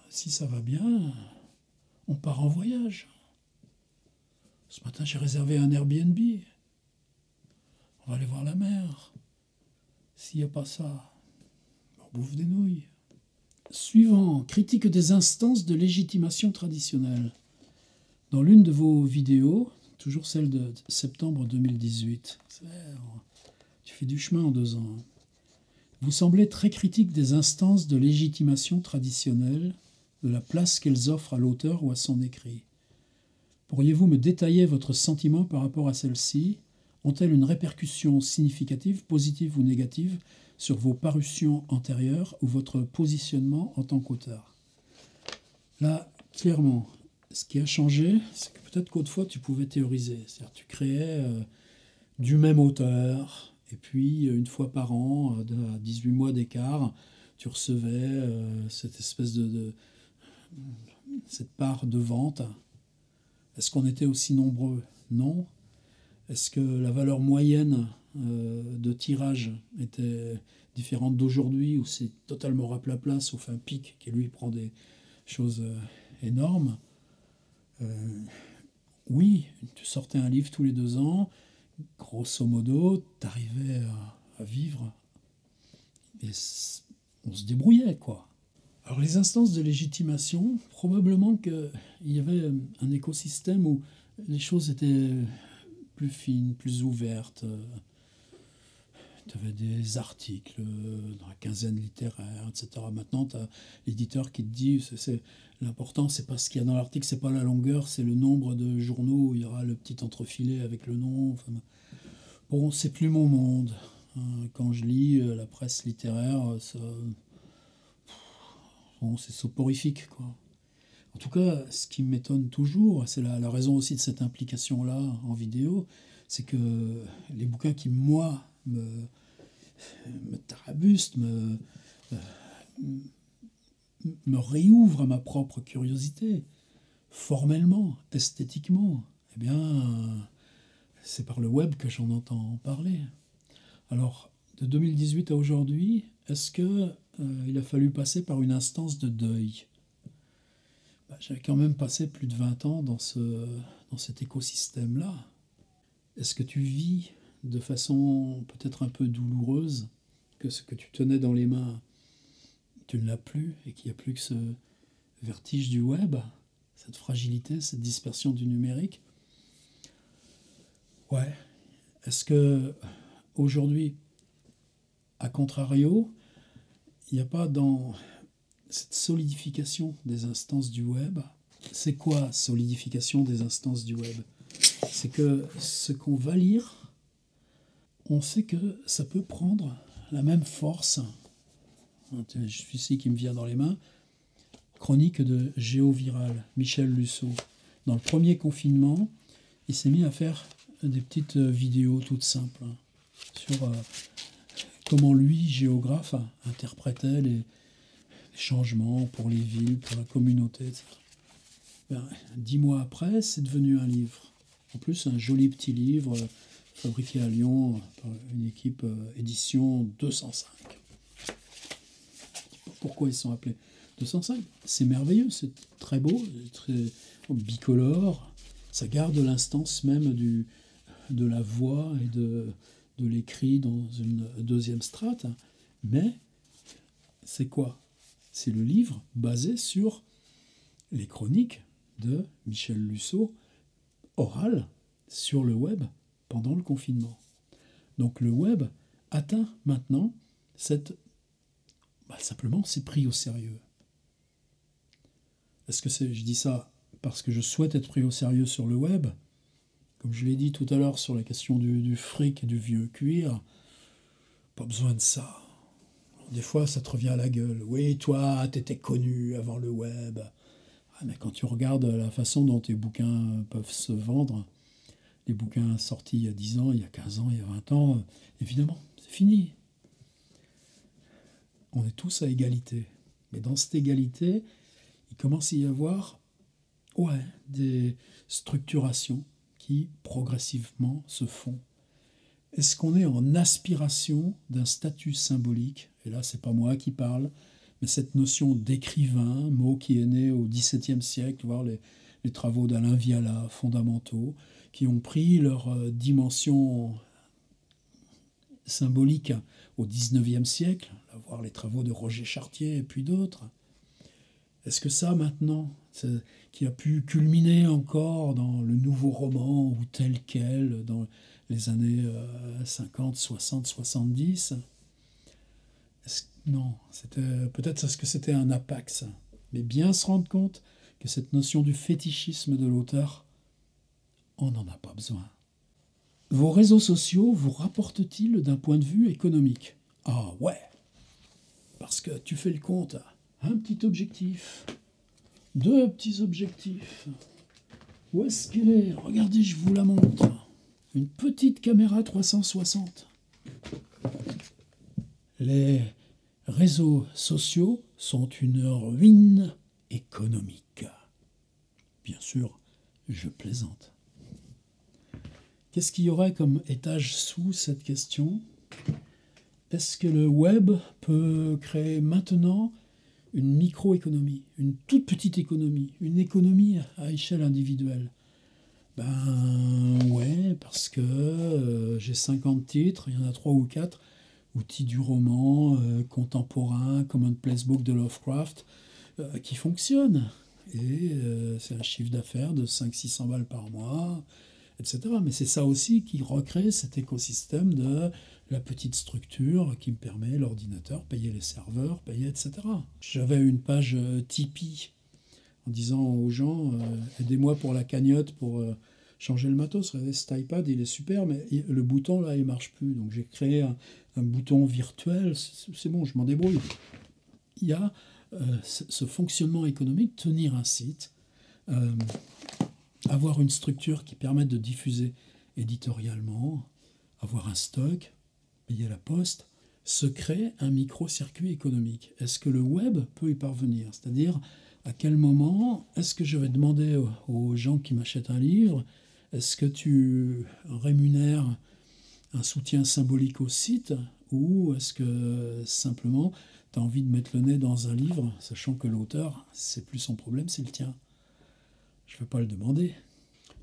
si ça va bien... On part en voyage. Ce matin, j'ai réservé un Airbnb. On va aller voir la mer. S'il n'y a pas ça, on bouffe des nouilles. Suivant, critique des instances de légitimation traditionnelle. Dans l'une de vos vidéos, toujours celle de septembre 2018, tu fais du chemin en 2 ans, vous semblez très critique des instances de légitimation traditionnelle, de la place qu'elles offrent à l'auteur ou à son écrit. Pourriez-vous me détailler votre sentiment par rapport à celles-ci? Ont-elles une répercussion significative, positive ou négative, sur vos parutions antérieures ou votre positionnement en tant qu'auteur? Là, clairement, ce qui a changé, c'est que peut-être qu'autrefois tu pouvais théoriser. C'est-à-dire tu créais du même auteur, et puis une fois par an, à 18 mois d'écart, tu recevais cette espèce cette part de vente. Est-ce qu'on était aussi nombreux? Non. Est-ce que la valeur moyenne de tirage était différente d'aujourd'hui, ou c'est totalement raplapla, sauf un pic qui lui prend des choses énormes? Oui, tu sortais un livre tous les 2 ans, grosso modo, tu arrivais à vivre, et on se débrouillait, quoi. Alors les instances de légitimation, probablement qu'il y avait un écosystème où les choses étaient plus fines, plus ouvertes. Tu avais des articles dans la quinzaine littéraire, etc. Maintenant, tu as l'éditeur qui te dit, l'important, c'est pas ce qu'il y a dans l'article, c'est pas la longueur, c'est le nombre de journaux où il y aura le petit entrefilet avec le nom. Enfin, bon, c'est plus mon monde. Quand je lis la presse littéraire, ça... Bon, c'est soporifique, quoi. En tout cas, ce qui m'étonne toujours, c'est la raison aussi de cette implication-là en vidéo, c'est que les bouquins qui, moi, me tarabustent, me réouvrent à ma propre curiosité, formellement, esthétiquement, eh bien, c'est par le web que j'en entends parler. Alors, de 2018 à aujourd'hui, est-ce que il a fallu passer par une instance de deuil? J'avais quand même passé plus de 20 ans dans cet écosystème-là. Est-ce que tu vis de façon peut-être un peu douloureuse que ce que tu tenais dans les mains, tu ne l'as plus, et qu'il n'y a plus que ce vertige du web, cette fragilité, cette dispersion du numérique? Ouais. Est-ce que aujourd'hui, à contrario, il n'y a pas dans cette solidification des instances du web. C'est quoi solidification des instances du web? C'est que ce qu'on va lire, on sait que ça peut prendre la même force. J'ai celui-ci qui me vient dans les mains. Chronique de Géoviral, Michel Lusseau. Dans le premier confinement, il s'est mis à faire des petites vidéos toutes simples hein, sur comment lui, géographe, interprétait les changements pour les villes, pour la communauté, etc. Ben, 10 mois après, c'est devenu un livre. En plus, un joli petit livre fabriqué à Lyon par une équipe édition 205. Pourquoi ils sont appelés 205? C'est merveilleux, c'est très beau, très bicolore. Ça garde l'instance même de la voix et de l'écrit dans une deuxième strate. Mais c'est quoi? C'est le livre basé sur les chroniques de Michel Lusseau, orales, sur le web pendant le confinement. Donc le web atteint maintenant cette... Bah, simplement, c'est pris au sérieux. Est-ce que je dis ça parce que je souhaite être pris au sérieux sur le web? Comme je l'ai dit tout à l'heure sur la question du fric et du vieux cuir, pas besoin de ça. Des fois, ça te revient à la gueule. Oui, toi, t'étais connu avant le web. Ah, mais quand tu regardes la façon dont tes bouquins peuvent se vendre, les bouquins sortis il y a 10 ans, il y a 15 ans, il y a 20 ans, évidemment, c'est fini. On est tous à égalité. Mais dans cette égalité, il commence à y avoir des structurations qui progressivement se font. Est-ce qu'on est en aspiration d'un statut symbolique? Et là, c'est pas moi qui parle, mais cette notion d'écrivain, mot qui est né au XVIIe siècle, voir les travaux d'Alain Viala, fondamentaux, qui ont pris leur dimension symbolique au XIXe siècle, voir les travaux de Roger Chartier et puis d'autres. Est-ce que ça, maintenant, qui a pu culminer encore dans le nouveau roman ou tel quel dans les années 50, 60, 70? Non, peut-être parce que c'était un apax. Mais bien se rendre compte que cette notion du fétichisme de l'auteur, on n'en a pas besoin. Vos réseaux sociaux vous rapportent-ils d'un point de vue économique? Ah ouais, parce que tu fais le compte à un petit objectif, 2 petits objectifs. Où est-ce qu'elle est? Regardez, je vous la montre. Une petite caméra 360. Les réseaux sociaux sont une ruine économique. Bien sûr, je plaisante. Qu'est-ce qu'il y aurait comme étage sous cette question ? Est-ce que le web peut créer maintenant une microéconomie, une toute petite économie, une économie à échelle individuelle? Ben ouais, parce que j'ai 50 titres, il y en a 3 ou 4, outils du roman, contemporain, commonplace book de Lovecraft, qui fonctionnent. Et c'est un chiffre d'affaires de 500-600 balles par mois, etc. Mais c'est ça aussi qui recrée cet écosystème de... la petite structure qui me permet l'ordinateur, payer les serveurs, payer, etc. J'avais une page Tipeee en disant aux gens « Aidez-moi pour la cagnotte, pour changer le matos. Regardez, cet iPad, il est super, mais le bouton, là, il marche plus. » Donc j'ai créé un bouton virtuel. C'est bon, je m'en débrouille. Il y a ce fonctionnement économique, tenir un site, avoir une structure qui permette de diffuser éditorialement, avoir un stock, payer la poste, se crée un micro-circuit économique. Est-ce que le web peut y parvenir? C'est-à-dire, à quel moment est-ce que je vais demander aux gens qui m'achètent un livre, est-ce que tu rémunères un soutien symbolique au site, ou est-ce que simplement tu as envie de mettre le nez dans un livre, sachant que l'auteur, c'est plus son problème, c'est le tien? Je ne vais pas le demander.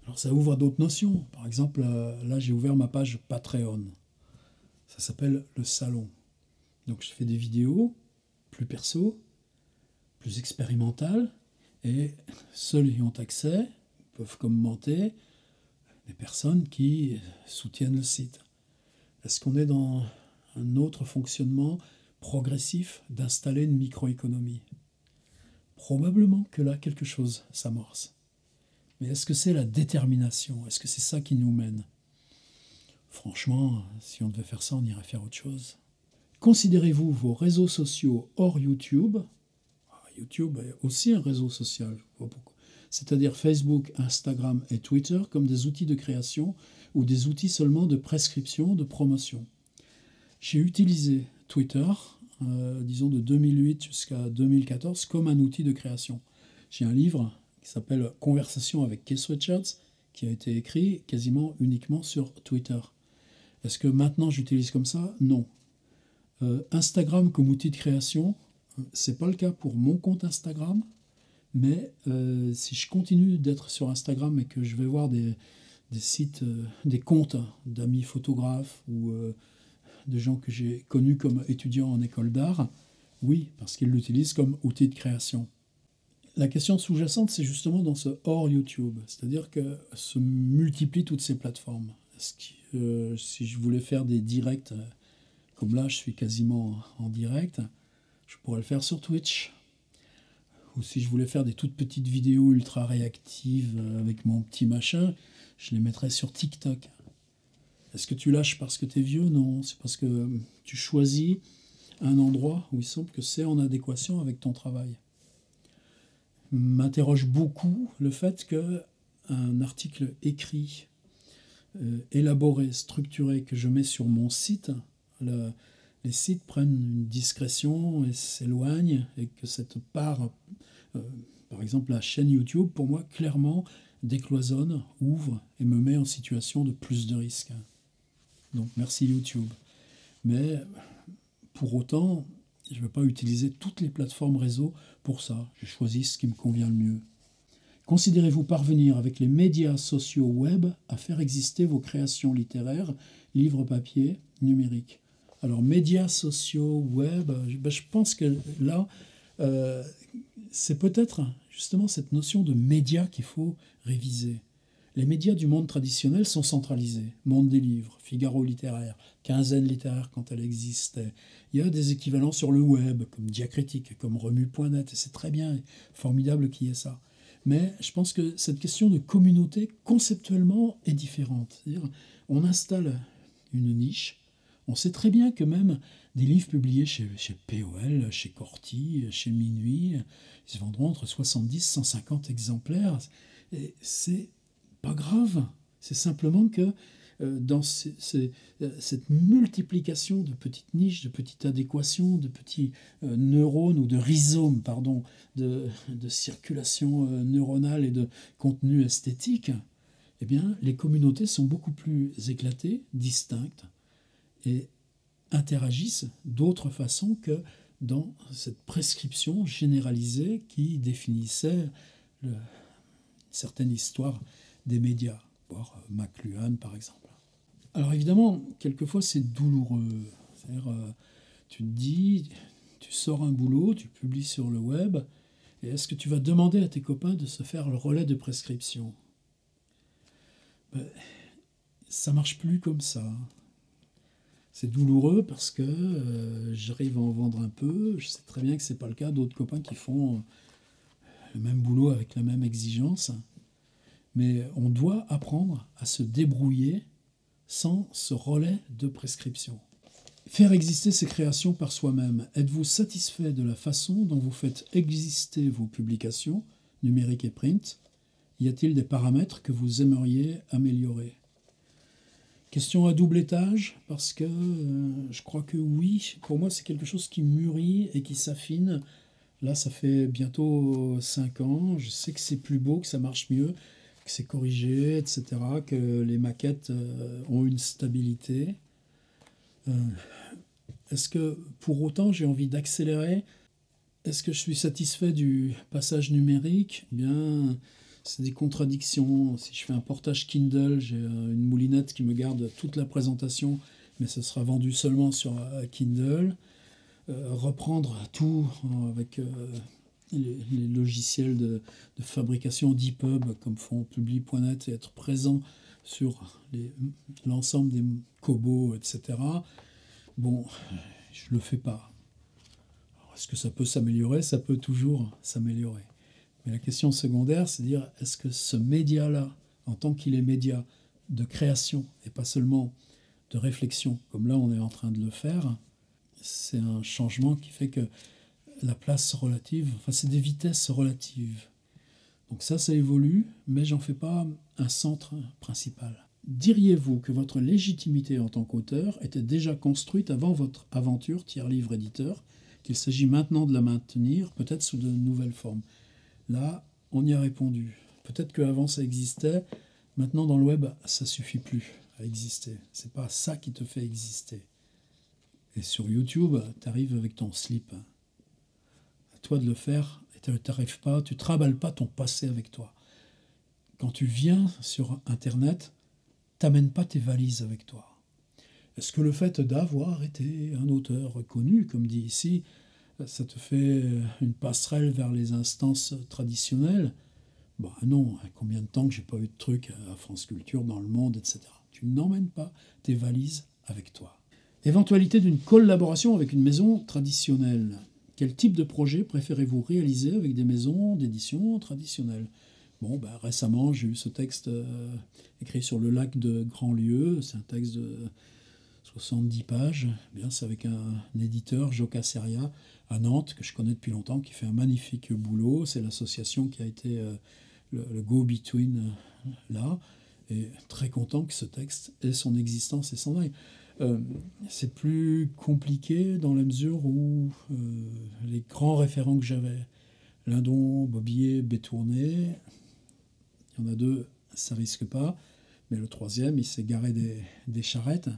Alors ça ouvre à d'autres notions. Par exemple, là j'ai ouvert ma page Patreon. Ça s'appelle le salon. Donc je fais des vidéos plus perso, plus expérimentales, et seuls y ont accès, peuvent commenter, des personnes qui soutiennent le site. Est-ce qu'on est dans un autre fonctionnement progressif d'installer une microéconomie. Probablement que là, quelque chose s'amorce. Mais est-ce que c'est la détermination? Est-ce que c'est ça qui nous mène? Franchement, si on devait faire ça, on irait faire autre chose. Considérez-vous vos réseaux sociaux hors YouTube. YouTube est aussi un réseau social, c'est-à-dire Facebook, Instagram et Twitter comme des outils de création ou des outils seulement de prescription, de promotion. J'ai utilisé Twitter, disons de 2008 jusqu'à 2014, comme un outil de création. J'ai un livre qui s'appelle « Conversation avec Keith Richards » qui a été écrit quasiment uniquement sur Twitter. Est-ce que maintenant j'utilise comme ça? Non. Instagram comme outil de création, c'est pas le cas pour mon compte Instagram, mais si je continue d'être sur Instagram et que je vais voir des sites, des comptes d'amis photographes ou de gens que j'ai connus comme étudiants en école d'art, oui, parce qu'ils l'utilisent comme outil de création. La question sous-jacente, c'est justement dans ce hors YouTube, c'est-à-dire que se multiplient toutes ces plateformes. Est-ce que, si je voulais faire des directs, comme là je suis quasiment en direct, je pourrais le faire sur Twitch. Ou si je voulais faire des toutes petites vidéos ultra réactives avec mon petit machin, je les mettrais sur TikTok. Est-ce que tu lâches parce que tu es vieux? Non, c'est parce que tu choisis un endroit où il semble que c'est en adéquation avec ton travail. M'interroge beaucoup le fait qu'un article écrit, élaboré, structuré, que je mets sur mon site, les sites prennent une discrétion et s'éloignent, et que cette part, par exemple la chaîne YouTube, pour moi, clairement décloisonne, ouvre et me met en situation de plus de risques. Donc merci YouTube. Mais pour autant, je ne vais pas utiliser toutes les plateformes réseau pour ça. Je choisis ce qui me convient le mieux. Considérez-vous parvenir avec les médias sociaux web à faire exister vos créations littéraires, livres papier, numériques? Alors, médias sociaux, web, je pense que là, c'est peut-être justement cette notion de médias qu'il faut réviser. Les médias du monde traditionnel sont centralisés. Monde des livres, Figaro littéraire, Quinzaine littéraire quand elle existait. Il y a des équivalents sur le web, comme Diacritique, comme Remue.net, et c'est très bien, formidable qu'il y ait ça. Mais je pense que cette question de communauté, conceptuellement, est différente. C'est-à-dire, on installe une niche. On sait très bien que même des livres publiés chez P.O.L, chez Corti, chez Minuit, ils se vendront entre 70 et 150 exemplaires. Et c'est pas grave. C'est simplement que dans cette multiplication de petites niches, de petites adéquations, de petits neurones ou de rhizomes, pardon, de circulation neuronale et de contenu esthétique, eh bien, les communautés sont beaucoup plus éclatées, distinctes, et interagissent d'autres façons que dans cette prescription généralisée qui définissait certaines histoires des médias, voire McLuhan par exemple. Alors évidemment, quelquefois c'est douloureux. C'est-à-dire, tu te dis, tu sors un boulot, tu publies sur le web, et est-ce que tu vas demander à tes copains de se faire le relais de prescription? Ben, ça marche plus comme ça. C'est douloureux parce que j'arrive à en vendre un peu. Je sais très bien que ce n'est pas le cas d'autres copains qui font le même boulot avec la même exigence. Mais on doit apprendre à se débrouiller sans ce relais de prescription. Faire exister ses créations par soi-même. Êtes-vous satisfait de la façon dont vous faites exister vos publications, numériques et print? Y a-t-il des paramètres que vous aimeriez améliorer? Question à double étage, parce que je crois que oui, pour moi c'est quelque chose qui mûrit et qui s'affine. Là ça fait bientôt 5 ans, je sais que c'est plus beau, que ça marche mieux, que c'est corrigé, etc., que les maquettes ont une stabilité. Est-ce que pour autant j'ai envie d'accélérer? Est-ce que je suis satisfait du passage numérique? Eh bien, c'est des contradictions. Si je fais un portage Kindle, j'ai une moulinette qui me garde toute la présentation, mais ce sera vendu seulement sur Kindle. Reprendre tout avec les logiciels de fabrication d'EPUB, comme font Publi.net, et être présent sur l'ensemble des Kobo, etc. Bon, je ne le fais pas. Parce que ça peut s'améliorer, ça peut toujours s'améliorer. Mais la question secondaire, c'est de dire, est-ce que ce média-là, en tant qu'il est média de création, et pas seulement de réflexion, comme là on est en train de le faire, c'est un changement qui fait que la place relative, enfin c'est des vitesses relatives. Donc ça évolue, mais j'en fais pas un centre principal. Diriez-vous que votre légitimité en tant qu'auteur était déjà construite avant votre aventure tiers-livre-éditeur, qu'il s'agit maintenant de la maintenir, peut-être sous de nouvelles formes? Là, on y a répondu. Peut-être qu'avant ça existait, maintenant dans le web, ça ne suffit plus à exister. Ce n'est pas ça qui te fait exister. Et sur YouTube, tu arrives avec ton slip. À toi de le faire, et tu n'arrives pas, tu ne travailles pas ton passé avec toi. Quand tu viens sur Internet, tu n'amènes pas tes valises avec toi. Est-ce que le fait d'avoir été un auteur reconnu, comme dit ici, ça te fait une passerelle vers les instances traditionnelles? Bah non, combien de temps que j'ai pas eu de trucs à France Culture, dans Le Monde, etc. Tu n'emmènes pas tes valises avec toi. Éventualité d'une collaboration avec une maison traditionnelle. Quel type de projet préférez-vous réaliser avec des maisons d'édition traditionnelles? Bon, ben, récemment, j'ai eu ce texte écrit sur le lac de Grandlieu. C'est un texte de 70 pages. Eh bien, c'est avec un éditeur, Joka Seria, à Nantes, que je connais depuis longtemps, qui fait un magnifique boulot. C'est l'association qui a été le go-between là. Et très content que ce texte ait son existence et son œil. C'est plus compliqué dans la mesure où les grands référents que j'avais, Lindon, Bobillier, Bétourné, il y en a deux, ça risque pas, mais le troisième, il s'est garé des charrettes.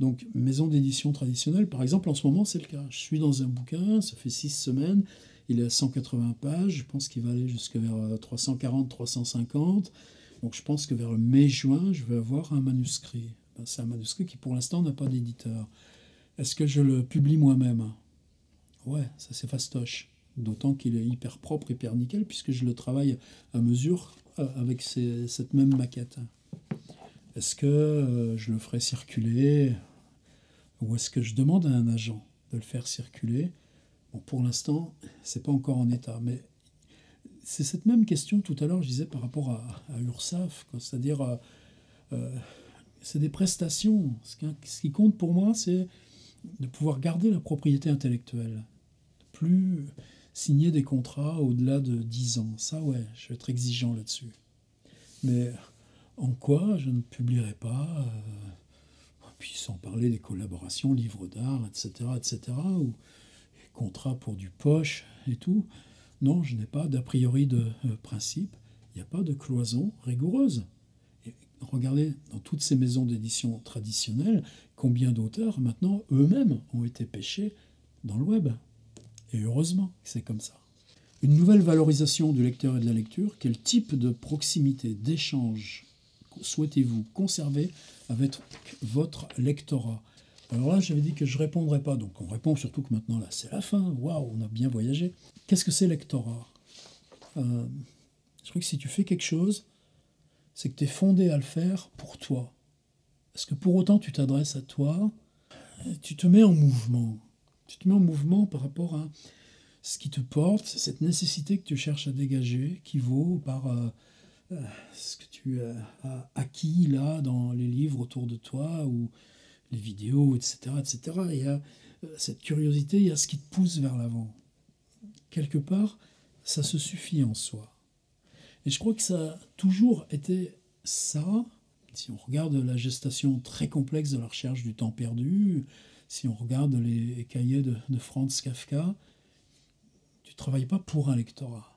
Donc, maison d'édition traditionnelle, par exemple, en ce moment, c'est le cas. Je suis dans un bouquin, ça fait 6 semaines, il est à 180 pages, je pense qu'il va aller jusqu'à vers 340, 350. Donc, je pense que vers le mai-juin, je vais avoir un manuscrit. C'est un manuscrit qui, pour l'instant, n'a pas d'éditeur. Est-ce que je le publie moi-même? Ouais, ça c'est fastoche. D'autant qu'il est hyper propre, hyper nickel, puisque je le travaille à mesure avec cette même maquette. Est-ce que je le ferai circuler ou est-ce que je demande à un agent de le faire circuler? Bon, pour l'instant, ce n'est pas encore en état. Mais c'est cette même question tout à l'heure, je disais, par rapport à URSSAF. C'est-à-dire, c'est des prestations. Ce qui compte pour moi, c'est de pouvoir garder la propriété intellectuelle. Plus signer des contrats au-delà de 10 ans. Ça, ouais, je vais être exigeant là-dessus. Mais en quoi je ne publierai pas, puis sans parler des collaborations, livres d'art, etc., ou contrats pour du poche et tout. Non, je n'ai pas d'a priori de principe. Il n'y a pas de cloison rigoureuse. Et regardez, dans toutes ces maisons d'édition traditionnelles, combien d'auteurs, maintenant, eux-mêmes, ont été pêchés dans le web. Et heureusement que c'est comme ça. Une nouvelle valorisation du lecteur et de la lecture. Quel type de proximité, d'échange souhaitez-vous conserver avec votre lectorat? Alors là, j'avais dit que je ne répondrais pas. Donc on répond surtout que maintenant, là, c'est la fin. Waouh, on a bien voyagé. Qu'est-ce que c'est lectorat? Je crois que si tu fais quelque chose, c'est que tu es fondé à le faire pour toi. Est-ce que pour autant tu t'adresses à toi? Tu te mets en mouvement. Tu te mets en mouvement par rapport à ce qui te porte, cette nécessité que tu cherches à dégager, qui vaut par ce que tu as acquis là dans les livres autour de toi ou les vidéos, etc. Il y a cette curiosité, il y a ce qui te pousse vers l'avant. Quelque part, ça se suffit en soi. Et je crois que ça a toujours été ça. Si on regarde la gestation très complexe de la recherche du temps perdu, si on regarde les cahiers de Franz Kafka, tu ne travailles pas pour un lectorat.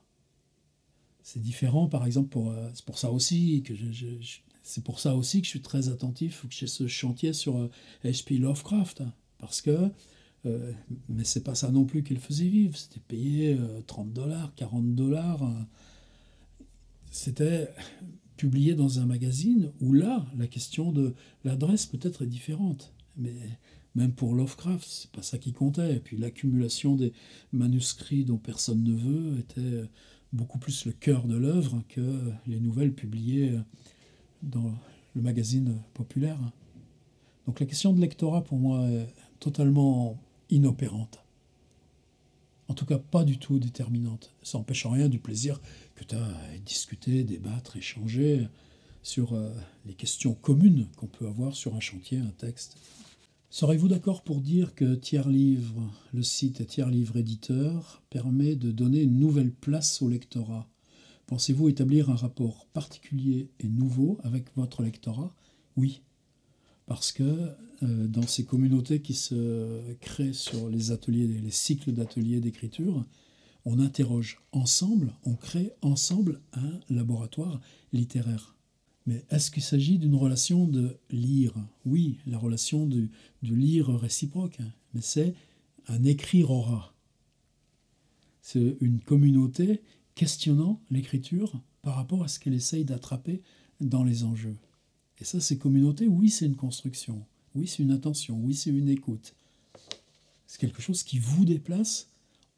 C'est différent, par exemple, c'est pour ça aussi que je suis très attentif, que j'ai ce chantier sur H.P. Lovecraft, hein, parce que, mais c'est pas ça non plus qu'il faisait vivre, c'était payé $30, $40, c'était publié dans un magazine où là, la question de l'adresse peut-être est différente, mais même pour Lovecraft, c'est pas ça qui comptait. Et puis l'accumulation des manuscrits dont personne ne veut était beaucoup plus le cœur de l'œuvre que les nouvelles publiées dans le magazine populaire. Donc la question de lectorat, pour moi, est totalement inopérante. en tout cas pas du tout déterminante. Ça n'empêche en rien du plaisir que tu as à discuter, débattre, échanger sur les questions communes qu'on peut avoir sur un chantier, un texte. Serez-vous d'accord pour dire que Tiers-Livre, le site Tiers-Livre Éditeur, permet de donner une nouvelle place au lectorat? Pensez-vous établir un rapport particulier et nouveau avec votre lectorat? Oui, parce que dans ces communautés qui se créent sur les ateliers, les cycles d'ateliers d'écriture, on interroge ensemble, on crée ensemble un laboratoire littéraire. Mais est-ce qu'il s'agit d'une relation de lire? Oui, la relation du lire réciproque, mais c'est un écrire-aura. C'est une communauté questionnant l'écriture par rapport à ce qu'elle essaye d'attraper dans les enjeux. Et ça, ces communautés, oui, c'est une construction, oui, c'est une attention, oui, c'est une écoute. C'est quelque chose qui vous déplace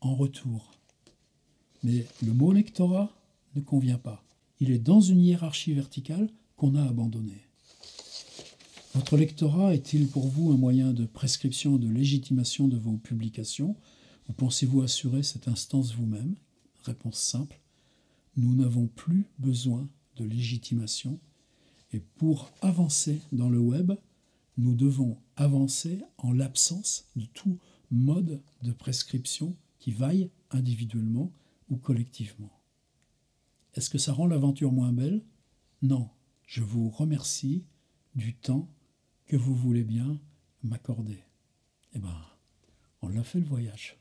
en retour. Mais le mot lectorat ne convient pas. Il est dans une hiérarchie verticale qu'on a abandonnée. Votre lectorat est-il pour vous un moyen de prescription et de légitimation de vos publications? Ou pensez-vous assurer cette instance vous-même? Réponse simple, nous n'avons plus besoin de légitimation. Et pour avancer dans le web, nous devons avancer en l'absence de tout mode de prescription qui vaille individuellement ou collectivement. Est-ce que ça rend l'aventure moins belle? Non. Je vous remercie du temps que vous voulez bien m'accorder. Eh ben, on l'a fait le voyage.